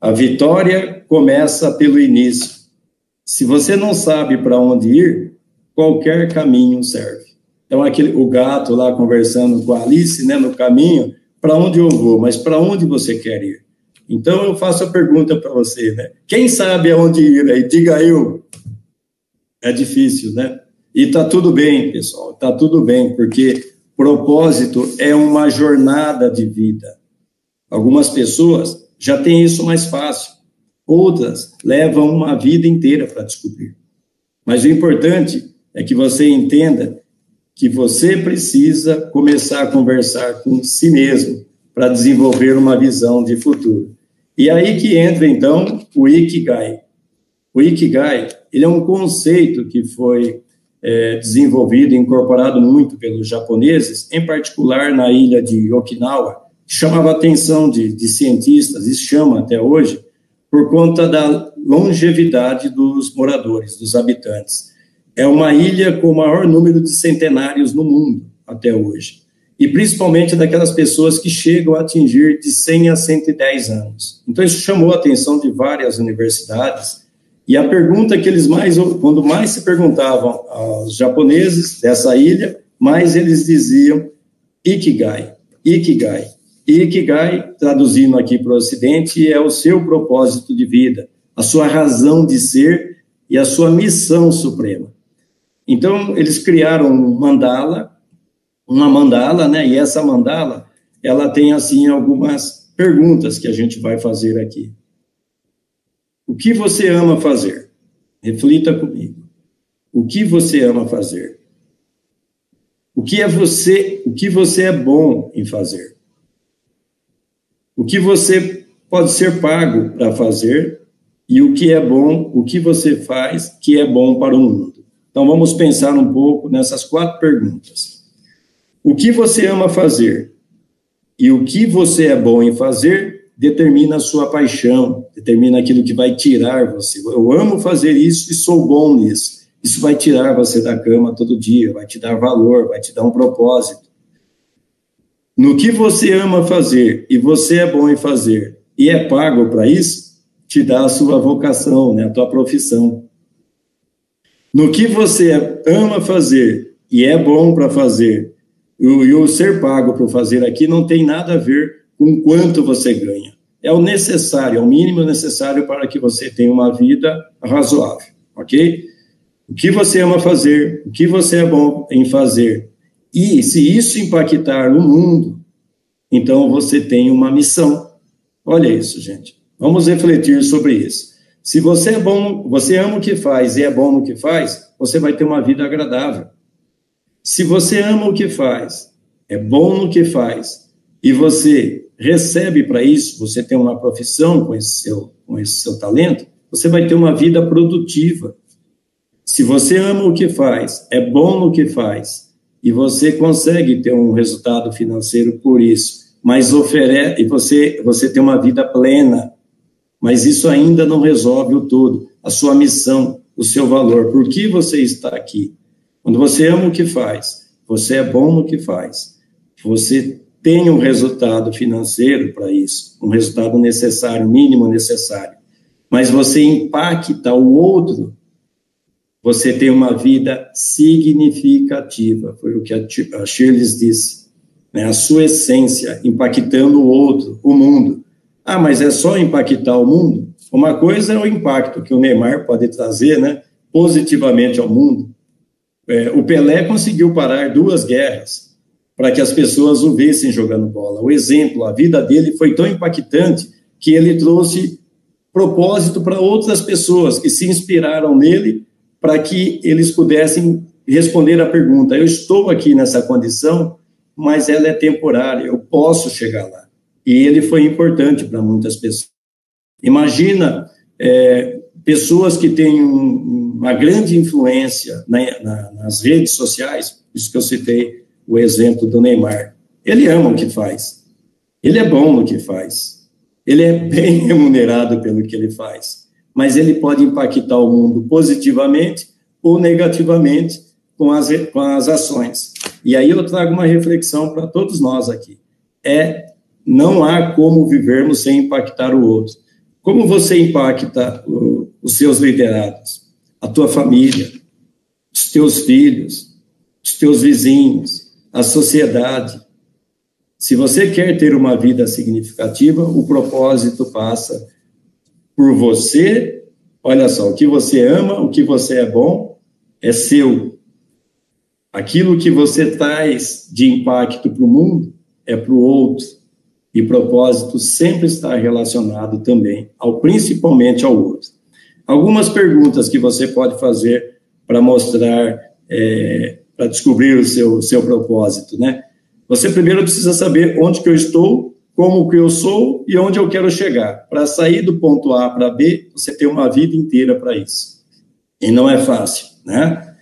a vitória começa pelo início. Se você não sabe para onde ir, qualquer caminho serve. Então, o gato lá conversando com a Alice, né, no caminho, para onde eu vou, mas para onde você quer ir? Então, eu faço a pergunta para você, né? Quem sabe aonde ir aí? Diga eu. É difícil, né? E tá tudo bem, pessoal, tá tudo bem, porque propósito é uma jornada de vida. Algumas pessoas já têm isso mais fácil, outras levam uma vida inteira para descobrir. Mas o importante é que você entenda que você precisa começar a conversar com si mesmo para desenvolver uma visão de futuro. E aí que entra, então, o Ikigai. O Ikigai, ele é um conceito que foi desenvolvido e incorporado muito pelos japoneses, em particular na ilha de Okinawa, que chamava a atenção de cientistas, e chama até hoje, por conta da longevidade dos moradores, dos habitantes. É uma ilha com o maior número de centenários no mundo, até hoje. E principalmente daquelas pessoas que chegam a atingir de 100 a 110 anos. Então, isso chamou a atenção de várias universidades. E a pergunta que eles quando mais se perguntavam aos japoneses dessa ilha, mais eles diziam Ikigai, Ikigai. Ikigai, traduzindo aqui para o Ocidente, é o seu propósito de vida, a sua razão de ser e a sua missão suprema. Então, eles criaram uma mandala, né? E essa mandala, ela tem, assim, algumas perguntas que a gente vai fazer aqui. O que você ama fazer? Reflita comigo. O que você ama fazer? O que você é bom em fazer? O que você pode ser pago para fazer? E o que é bom, o que você faz que é bom para o mundo? Então, vamos pensar um pouco nessas quatro perguntas. O que você ama fazer e o que você é bom em fazer determina a sua paixão, determina aquilo que vai tirar você. Eu amo fazer isso e sou bom nisso. Isso vai tirar você da cama todo dia, vai te dar valor, vai te dar um propósito. No que você ama fazer e você é bom em fazer e é pago para isso, te dá a sua vocação, né, a tua profissão. No que você ama fazer e é bom para fazer, e o ser pago para fazer aqui não tem nada a ver com quanto você ganha. É o necessário, é o mínimo necessário para que você tenha uma vida razoável, ok? O que você ama fazer, o que você é bom em fazer, e se isso impactar o mundo, então você tem uma missão. Olha isso, gente. Vamos refletir sobre isso. Se você é bom, você ama o que faz e é bom no que faz, você vai ter uma vida agradável. Se você ama o que faz, é bom no que faz, e você recebe para isso, você tem uma profissão com esse seu talento, você vai ter uma vida produtiva. Se você ama o que faz, é bom no que faz, e você consegue ter um resultado financeiro por isso, mas você tem uma vida plena, mas isso ainda não resolve o todo, a sua missão, o seu valor, por que você está aqui? Quando você ama o que faz, você é bom no que faz, você tem um resultado financeiro para isso, um resultado necessário, mínimo necessário, mas você impacta o outro. Você tem uma vida significativa, foi o que a Chirles disse, né? A sua essência, impactando o outro, o mundo. Ah, mas é só impactar o mundo? Uma coisa é o impacto que o Neymar pode trazer, né, positivamente ao mundo. O Pelé conseguiu parar 2 guerras para que as pessoas o vissem jogando bola. O exemplo, a vida dele foi tão impactante que ele trouxe propósito para outras pessoas que se inspiraram nele, para que eles pudessem responder a pergunta, eu estou aqui nessa condição, mas ela é temporária, eu posso chegar lá. E ele foi importante para muitas pessoas. Imagina pessoas que têm uma grande influência nas redes sociais, por isso que eu citei o exemplo do Neymar. Ele ama o que faz, ele é bom no que faz, ele é bem remunerado pelo que ele faz, mas ele pode impactar o mundo positivamente ou negativamente com as ações. E aí eu trago uma reflexão para todos nós aqui. Não há como vivermos sem impactar o outro. Como você impacta os seus liderados, a tua família, os teus filhos, teus vizinhos, a sociedade. Se você quer ter uma vida significativa, o propósito passa por você. Olha só, o que você ama, o que você é bom, é seu. Aquilo que você traz de impacto para o mundo é para o outro. E propósito sempre está relacionado também, principalmente ao outro. Algumas perguntas que você pode fazer para mostrar, para descobrir o seu propósito, né? Você primeiro precisa saber onde que eu estou, como que eu sou e onde eu quero chegar. Para sair do ponto A para B, você tem uma vida inteira para isso. E não é fácil, né?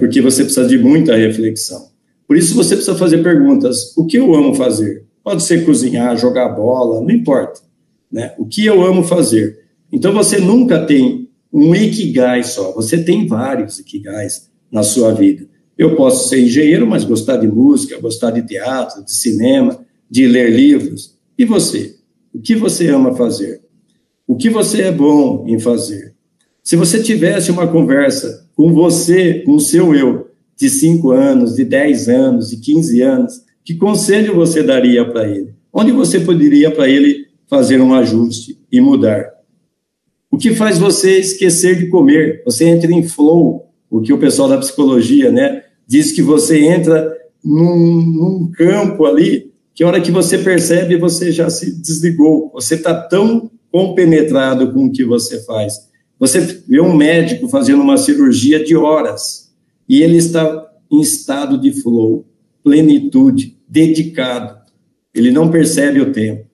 Porque você precisa de muita reflexão. Por isso você precisa fazer perguntas. O que eu amo fazer? Pode ser cozinhar, jogar bola, não importa, né? O que eu amo fazer? Então você nunca tem um Ikigai só, você tem vários Ikigais na sua vida. Eu posso ser engenheiro, mas gostar de música, gostar de teatro, de cinema, de ler livros. E você? O que você ama fazer? O que você é bom em fazer? Se você tivesse uma conversa com você, com o seu eu, de 5 anos, de 10 anos, de 15 anos, que conselho você daria para ele? Onde você poderia para ele fazer um ajuste e mudar? O que faz você esquecer de comer? Você entra em flow, o que o pessoal da psicologia, né, diz que você entra num campo ali, que a hora que você percebe, você já se desligou. Você está tão compenetrado com o que você faz. Você vê um médico fazendo uma cirurgia de horas, e ele está em estado de flow, plenitude, dedicado. Ele não percebe o tempo.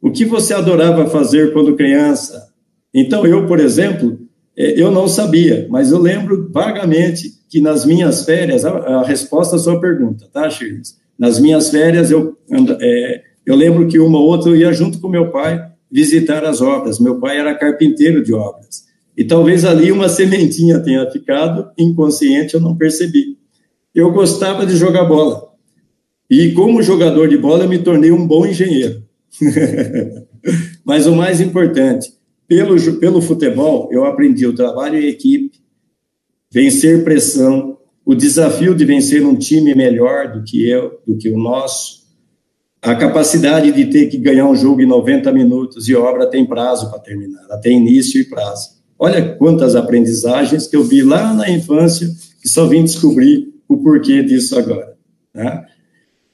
O que você adorava fazer quando criança? Então, eu, por exemplo, eu não sabia, mas eu lembro vagamente que nas minhas férias, a resposta à sua pergunta, tá, Chirles? Nas minhas férias, eu lembro que uma ou outra eu ia junto com meu pai visitar as obras. Meu pai era carpinteiro de obras. E talvez ali uma sementinha tenha ficado inconsciente, eu não percebi. Eu gostava de jogar bola. E como jogador de bola, eu me tornei um bom engenheiro. Mas o mais importante, pelo futebol, eu aprendi o trabalho em equipe, vencer pressão, o desafio de vencer um time melhor do que o nosso, a capacidade de ter que ganhar um jogo em 90 minutos, e obra tem prazo para terminar, ela tem início e prazo. Olha quantas aprendizagens que eu vi lá na infância, que só vim descobrir o porquê disso agora, né?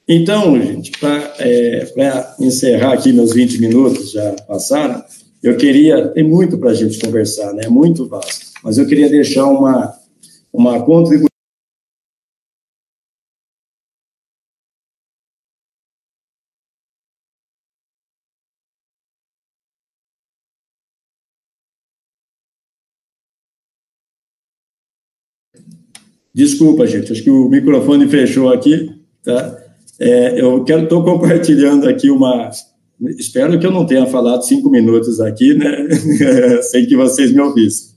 Então, gente, para encerrar aqui, meus 20 minutos já passaram, eu queria, tem muito para a gente conversar, né? Muito vasto, mas eu queria deixar uma contribuição. Desculpa, gente, acho que o microfone fechou aqui, tá? Estou compartilhando aqui uma... Espero que eu não tenha falado 5 minutos aqui, né? Sem que vocês me ouvissem.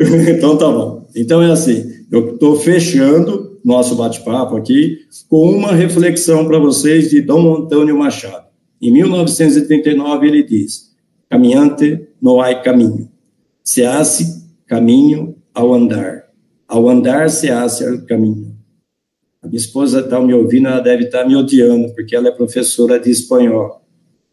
Então, tá bom. Então, é assim, eu estou fechando nosso bate-papo aqui com uma reflexão para vocês de Dom Antônio Machado. Em 1939, ele diz, caminhante não há caminho, se hace caminho ao andar se hace o caminho. A minha esposa está me ouvindo, ela deve estar me odiando, porque ela é professora de espanhol.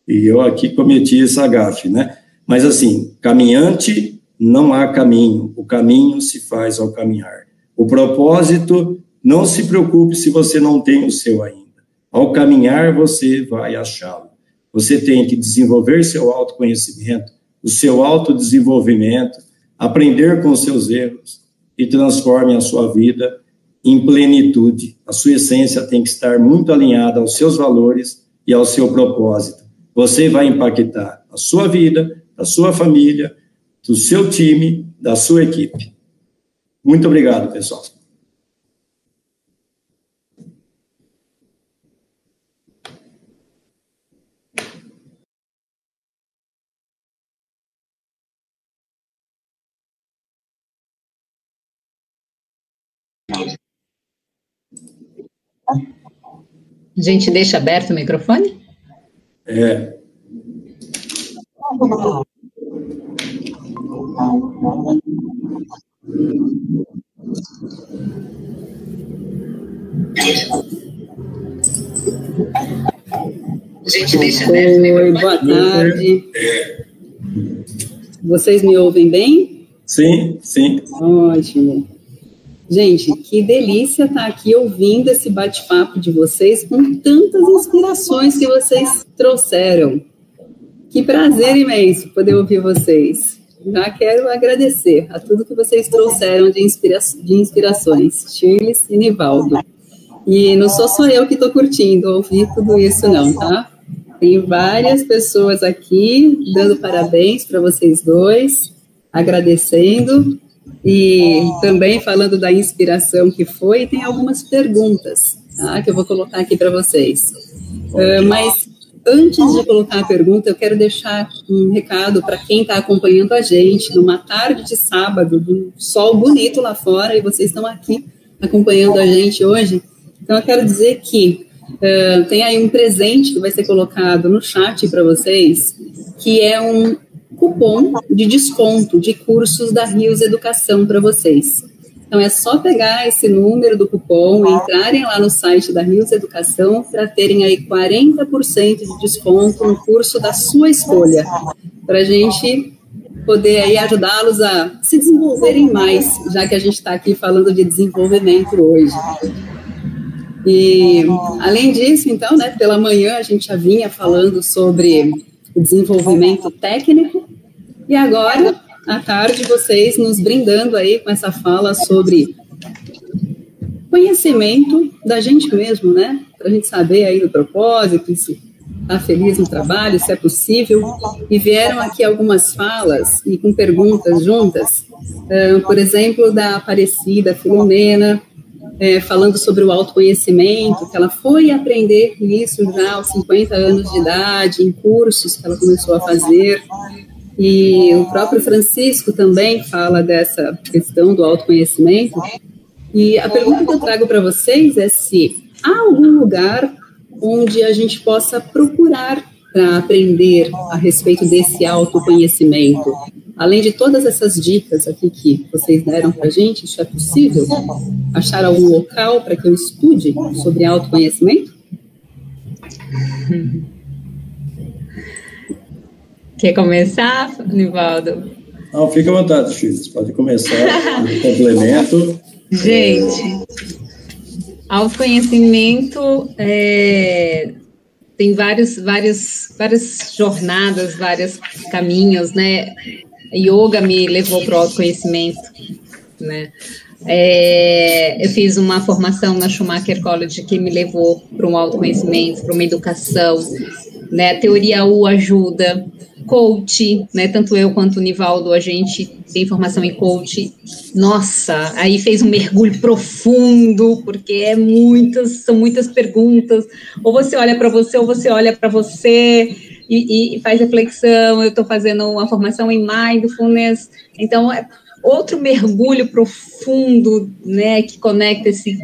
E eu aqui cometi essa gafe, né? Mas assim, caminhante não há caminho. O caminho se faz ao caminhar. O propósito, não se preocupe se você não tem o seu ainda. Ao caminhar, você vai achá-lo. Você tem que desenvolver seu autoconhecimento, o seu autodesenvolvimento, aprender com seus erros e transforme a sua vida em plenitude. A sua essência tem que estar muito alinhada aos seus valores e ao seu propósito. Você vai impactar a sua vida, a sua família, do seu time, da sua equipe. Muito obrigado, pessoal. A gente deixa aberto o microfone? Gente, deixa aberto. Oi, boa tarde. Vocês me ouvem bem? Sim, sim. Ótimo. Gente, que delícia estar aqui ouvindo esse bate-papo de vocês com tantas inspirações que vocês trouxeram. Que prazer imenso poder ouvir vocês. Já quero agradecer a tudo que vocês trouxeram de inspirações, Chirles e Nivaldo. E não sou só eu que estou curtindo ouvir tudo isso não, tá? Tem várias pessoas aqui dando parabéns para vocês dois, agradecendo e também falando da inspiração que foi. E tem algumas perguntas, tá? Que eu vou colocar aqui para vocês. Mas antes de colocar a pergunta, eu quero deixar um recado para quem está acompanhando a gente numa tarde de sábado, um sol bonito lá fora, e vocês estão aqui acompanhando a gente hoje. Então, eu quero dizer que tem aí um presente que vai ser colocado no chat para vocês, que é um cupom de desconto de cursos da Rios Educação para vocês. Então, é só pegar esse número do cupom, entrarem lá no site da Rios Educação para terem aí 40% de desconto no curso da sua escolha, para a gente poder aí ajudá-los a se desenvolverem mais, já que a gente está aqui falando de desenvolvimento hoje. E, além disso, então, né, pela manhã a gente já vinha falando sobre desenvolvimento técnico, e agora à tarde, vocês nos brindando aí com essa fala sobre conhecimento da gente mesmo, né? Para a gente saber aí do propósito, se está feliz no trabalho, se é possível. E vieram aqui algumas falas e com perguntas juntas, por exemplo, da Aparecida Filomena, falando sobre o autoconhecimento, que ela foi aprender isso já aos 50 anos de idade, em cursos que ela começou a fazer. E o próprio Francisco também fala dessa questão do autoconhecimento. E a pergunta que eu trago para vocês é se há algum lugar onde a gente possa procurar para aprender a respeito desse autoconhecimento. Além de todas essas dicas aqui que vocês deram para a gente, isso é possível? Achar algum local para que eu estude sobre autoconhecimento? Quer começar, Nivaldo? Não, fica à vontade, Chirles. Pode começar, um complemento. Gente, autoconhecimento tem várias jornadas, vários caminhos, né? Yoga me levou para o autoconhecimento, né? Eu fiz uma formação na Schumacher College que me levou para um autoconhecimento, para uma educação, né? A teoria U ajuda. Coach, né? Tanto eu quanto o Nivaldo, a gente tem formação em coach. Nossa, aí fez um mergulho profundo, porque são muitas perguntas. Ou você olha para você, ou você olha para você e faz reflexão. Eu estou fazendo uma formação em Mindfulness. Então, é outro mergulho profundo, né? Que conecta esse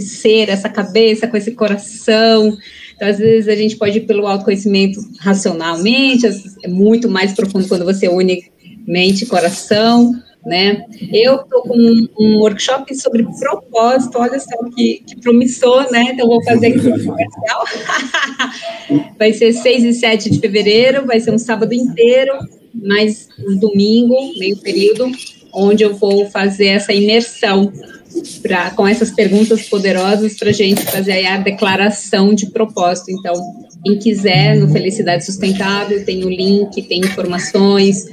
ser, essa cabeça com esse coração. Então, às vezes, a gente pode ir pelo autoconhecimento racionalmente, é muito mais profundo quando você une mente e coração, né? Eu estou com um workshop sobre propósito, olha só que promissor, né? Então, vou fazer aqui um comercial. Vai ser 6 e 7 de fevereiro, vai ser um sábado inteiro, mais um domingo, meio período, onde eu vou fazer essa imersão. Com essas perguntas poderosas para a gente fazer aí a declaração de propósito. Então, quem quiser, no Felicidade Sustentável, tem o link, tem informações.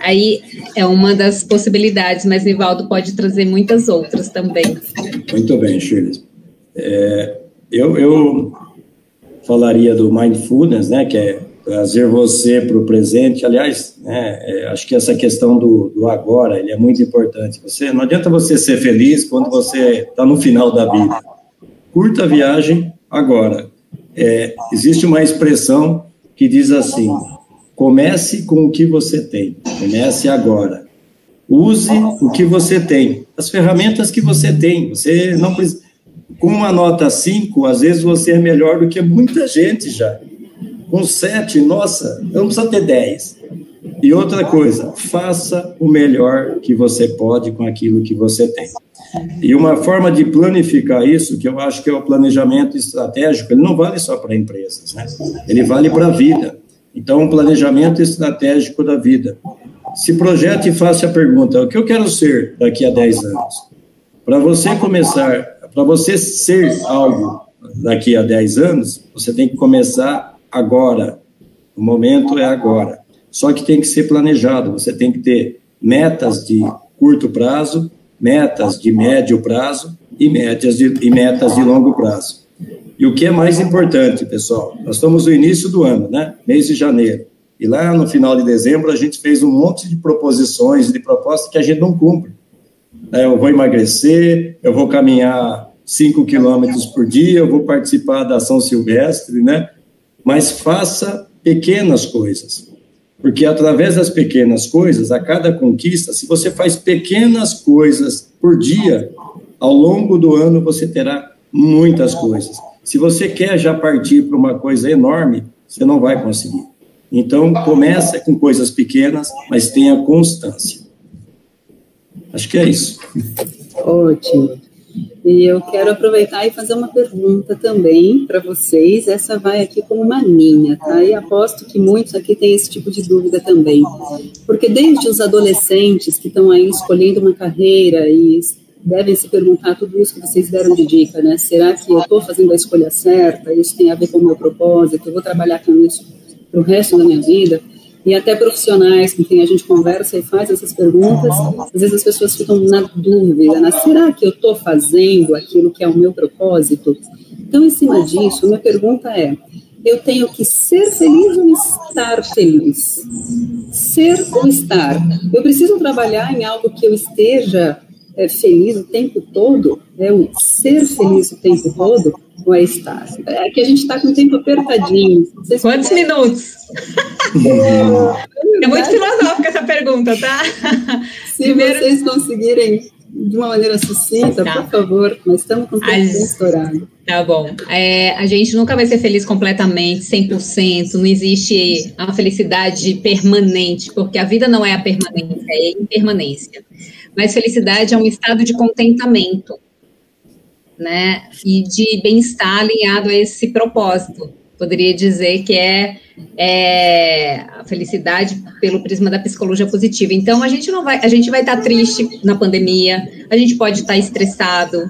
Aí é uma das possibilidades, mas Nivaldo pode trazer muitas outras também. Muito bem, Chirles. Eu falaria do Mindfulness, né, que é trazer você para o presente. Aliás, né, acho que essa questão do agora, ele é muito importante. Não adianta você ser feliz quando você está no final da vida. Curta a viagem agora. Existe uma expressão que diz assim, comece com o que você tem, comece agora. Use o que você tem, as ferramentas que você tem. Você não precisa, com uma nota 5, às vezes você é melhor do que muita gente já. Com 7, nossa, eu não preciso ter 10. E outra coisa, faça o melhor que você pode com aquilo que você tem. E uma forma de planificar isso, que eu acho que é o planejamento estratégico, ele não vale só para empresas, né? Ele vale para a vida. Então, um planejamento estratégico da vida. Se projete e faça a pergunta, o que eu quero ser daqui a 10 anos? Para você começar, para você ser algo daqui a 10 anos, você tem que começar agora. O momento é agora. Só que tem que ser planejado, você tem que ter metas de curto prazo, metas de médio prazo e metas de longo prazo. E o que é mais importante, pessoal, nós estamos no início do ano, né? Mês de janeiro. E lá no final de dezembro a gente fez um monte de proposições, de propostas que a gente não cumpre. Eu vou emagrecer, eu vou caminhar 5 quilômetros por dia, eu vou participar da Ação Silvestre, né? Mas faça pequenas coisas. Porque através das pequenas coisas, a cada conquista, se você faz pequenas coisas por dia, ao longo do ano você terá muitas coisas. Se você quer já partir para uma coisa enorme, você não vai conseguir. Então, começa com coisas pequenas, mas tenha constância. Acho que é isso. Ótimo. E eu quero aproveitar e fazer uma pergunta também para vocês. Essa vai aqui como uma linha, tá? E aposto que muitos aqui têm esse tipo de dúvida também. Porque desde os adolescentes que estão aí escolhendo uma carreira e devem se perguntar tudo isso que vocês deram de dica, né? Será que eu estou fazendo a escolha certa? Isso tem a ver com o meu propósito? Eu vou trabalhar com isso para o resto da minha vida? E até profissionais com quem a gente conversa e faz essas perguntas, às vezes as pessoas ficam na dúvida, né? Será que eu estou fazendo aquilo que é o meu propósito? Então, em cima disso, minha pergunta é, eu tenho que ser feliz ou estar feliz? Ser ou estar? Eu preciso trabalhar em algo que eu esteja feliz o tempo todo? É o ser feliz o tempo todo? Ou é estar? É que a gente está com o tempo apertadinho. Vocês quantos minutos? É muito filosófica essa pergunta, tá? Se vocês conseguirem de uma maneira sucinta, tá, por favor, nós estamos com o tempo estourado. Tá bom. É, a gente nunca vai ser feliz completamente, 100%, não existe a felicidade permanente, porque a vida não é a permanência, é a impermanência. Mas felicidade é um estado de contentamento, né, e de bem-estar alinhado a esse propósito. Poderia dizer que é a felicidade pelo prisma da psicologia positiva. Então, a gente vai estar triste na pandemia, a gente pode estar estressado,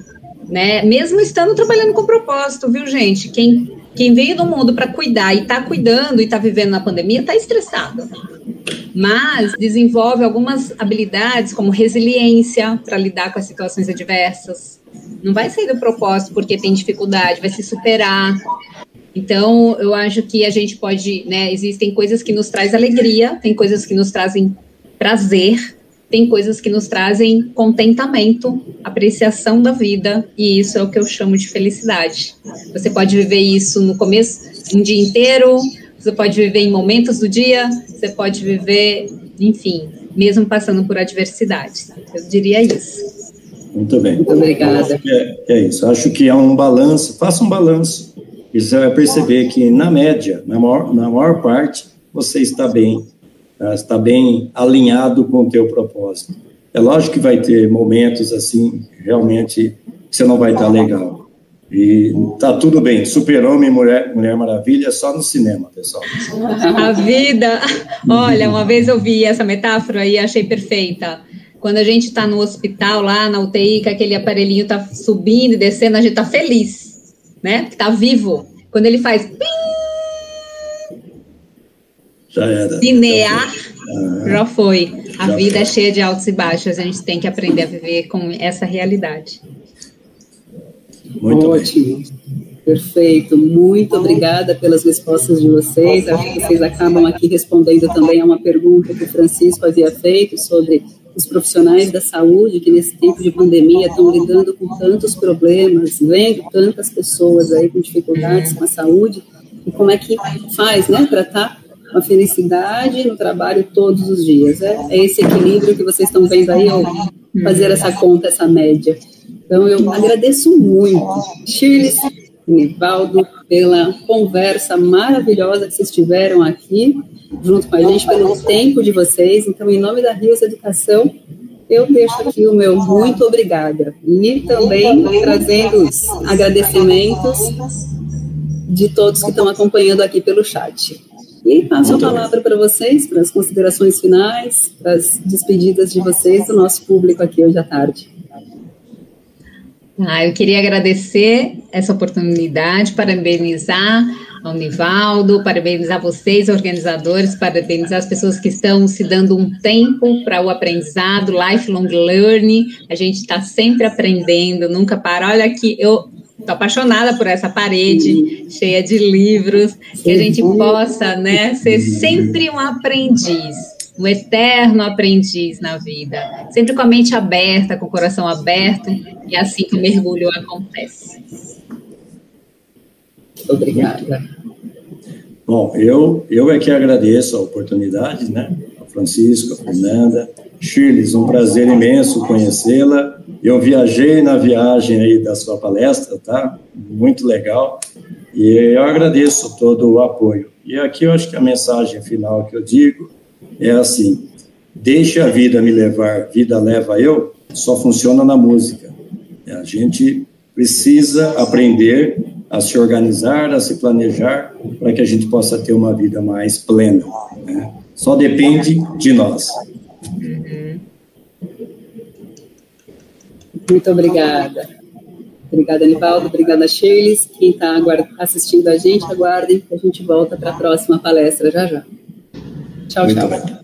né, mesmo estando trabalhando com propósito, viu, gente? Quem veio do mundo para cuidar e está cuidando e está vivendo na pandemia está estressado. Mas desenvolve algumas habilidades como resiliência para lidar com as situações adversas. Não vai sair do propósito porque tem dificuldade, vai se superar. Então, eu acho que a gente pode, né, existem coisas que nos trazem alegria, tem coisas que nos trazem prazer, tem coisas que nos trazem contentamento, apreciação da vida, e isso é o que eu chamo de felicidade. Você pode viver isso no começo, um dia inteiro, você pode viver em momentos do dia, você pode viver, enfim, mesmo passando por adversidades. Eu diria isso. Muito bem. Muito obrigada. É isso. Acho que é um balanço. Faça um balanço. E você vai perceber que, na média, na maior parte, você está bem alinhado com o teu propósito. É lógico que vai ter momentos assim, realmente, que você não vai estar legal. E tá tudo bem. Super-Homem e Mulher Maravilha é só no cinema, pessoal. A vida... Olha, uma vez eu vi essa metáfora e achei perfeita. Quando a gente está no hospital, lá na UTI, que aquele aparelhinho está subindo e descendo, a gente está feliz, né? Porque está vivo. Quando ele faz... Pim! Já era. Cinear, já foi. A vida é cheia de altos e baixos. A gente tem que aprender a viver com essa realidade. Muito ótimo. Bem. Perfeito. Muito obrigada pelas respostas de vocês. Acho que vocês acabam aqui respondendo também a uma pergunta que o Francisco havia feito sobre... os profissionais da saúde que nesse tempo de pandemia estão lidando com tantos problemas, vendo tantas pessoas aí com dificuldades com a saúde, e como é que faz, né, para estar com a felicidade no trabalho todos os dias. É esse equilíbrio que vocês estão vendo aí, ó, fazer essa conta, essa média. Então, eu agradeço muito. Chirles, Nivaldo, pela conversa maravilhosa que vocês tiveram aqui, junto com a gente, pelo tempo de vocês. Então, em nome da HEALS Educação, eu deixo aqui o meu muito obrigada. E também trazendo os agradecimentos de todos que estão acompanhando aqui pelo chat. E passo a palavra para vocês, para as considerações finais, para as despedidas de vocês, do nosso público aqui hoje à tarde. Eu queria agradecer essa oportunidade, parabenizar ao Nivaldo, parabenizar vocês, organizadores, parabenizar as pessoas que estão se dando um tempo para o aprendizado, lifelong learning. A gente está sempre aprendendo, nunca para. Olha aqui, eu estou apaixonada por essa parede cheia de livros, que a gente possa, né, ser sempre um aprendiz. Um eterno aprendiz na vida, sempre com a mente aberta, com o coração aberto, e é assim que o mergulho acontece. Obrigada. Bom, eu é que agradeço a oportunidade, né? A Francisco, a Fernanda, Chirles, um prazer imenso conhecê-la. Eu viajei na viagem aí da sua palestra, tá? Muito legal. E eu agradeço todo o apoio. E aqui eu acho que a mensagem final que eu digo é assim: deixa a vida me levar, vida leva eu, só funciona na música. A gente precisa aprender a se organizar, a se planejar, para que a gente possa ter uma vida mais plena, né? Só depende de nós. Muito obrigada. Obrigada, Nivaldo. Obrigada, Chirles. Quem está assistindo a gente, aguardem, que a gente volta para a próxima palestra já já. Tchau, tchau.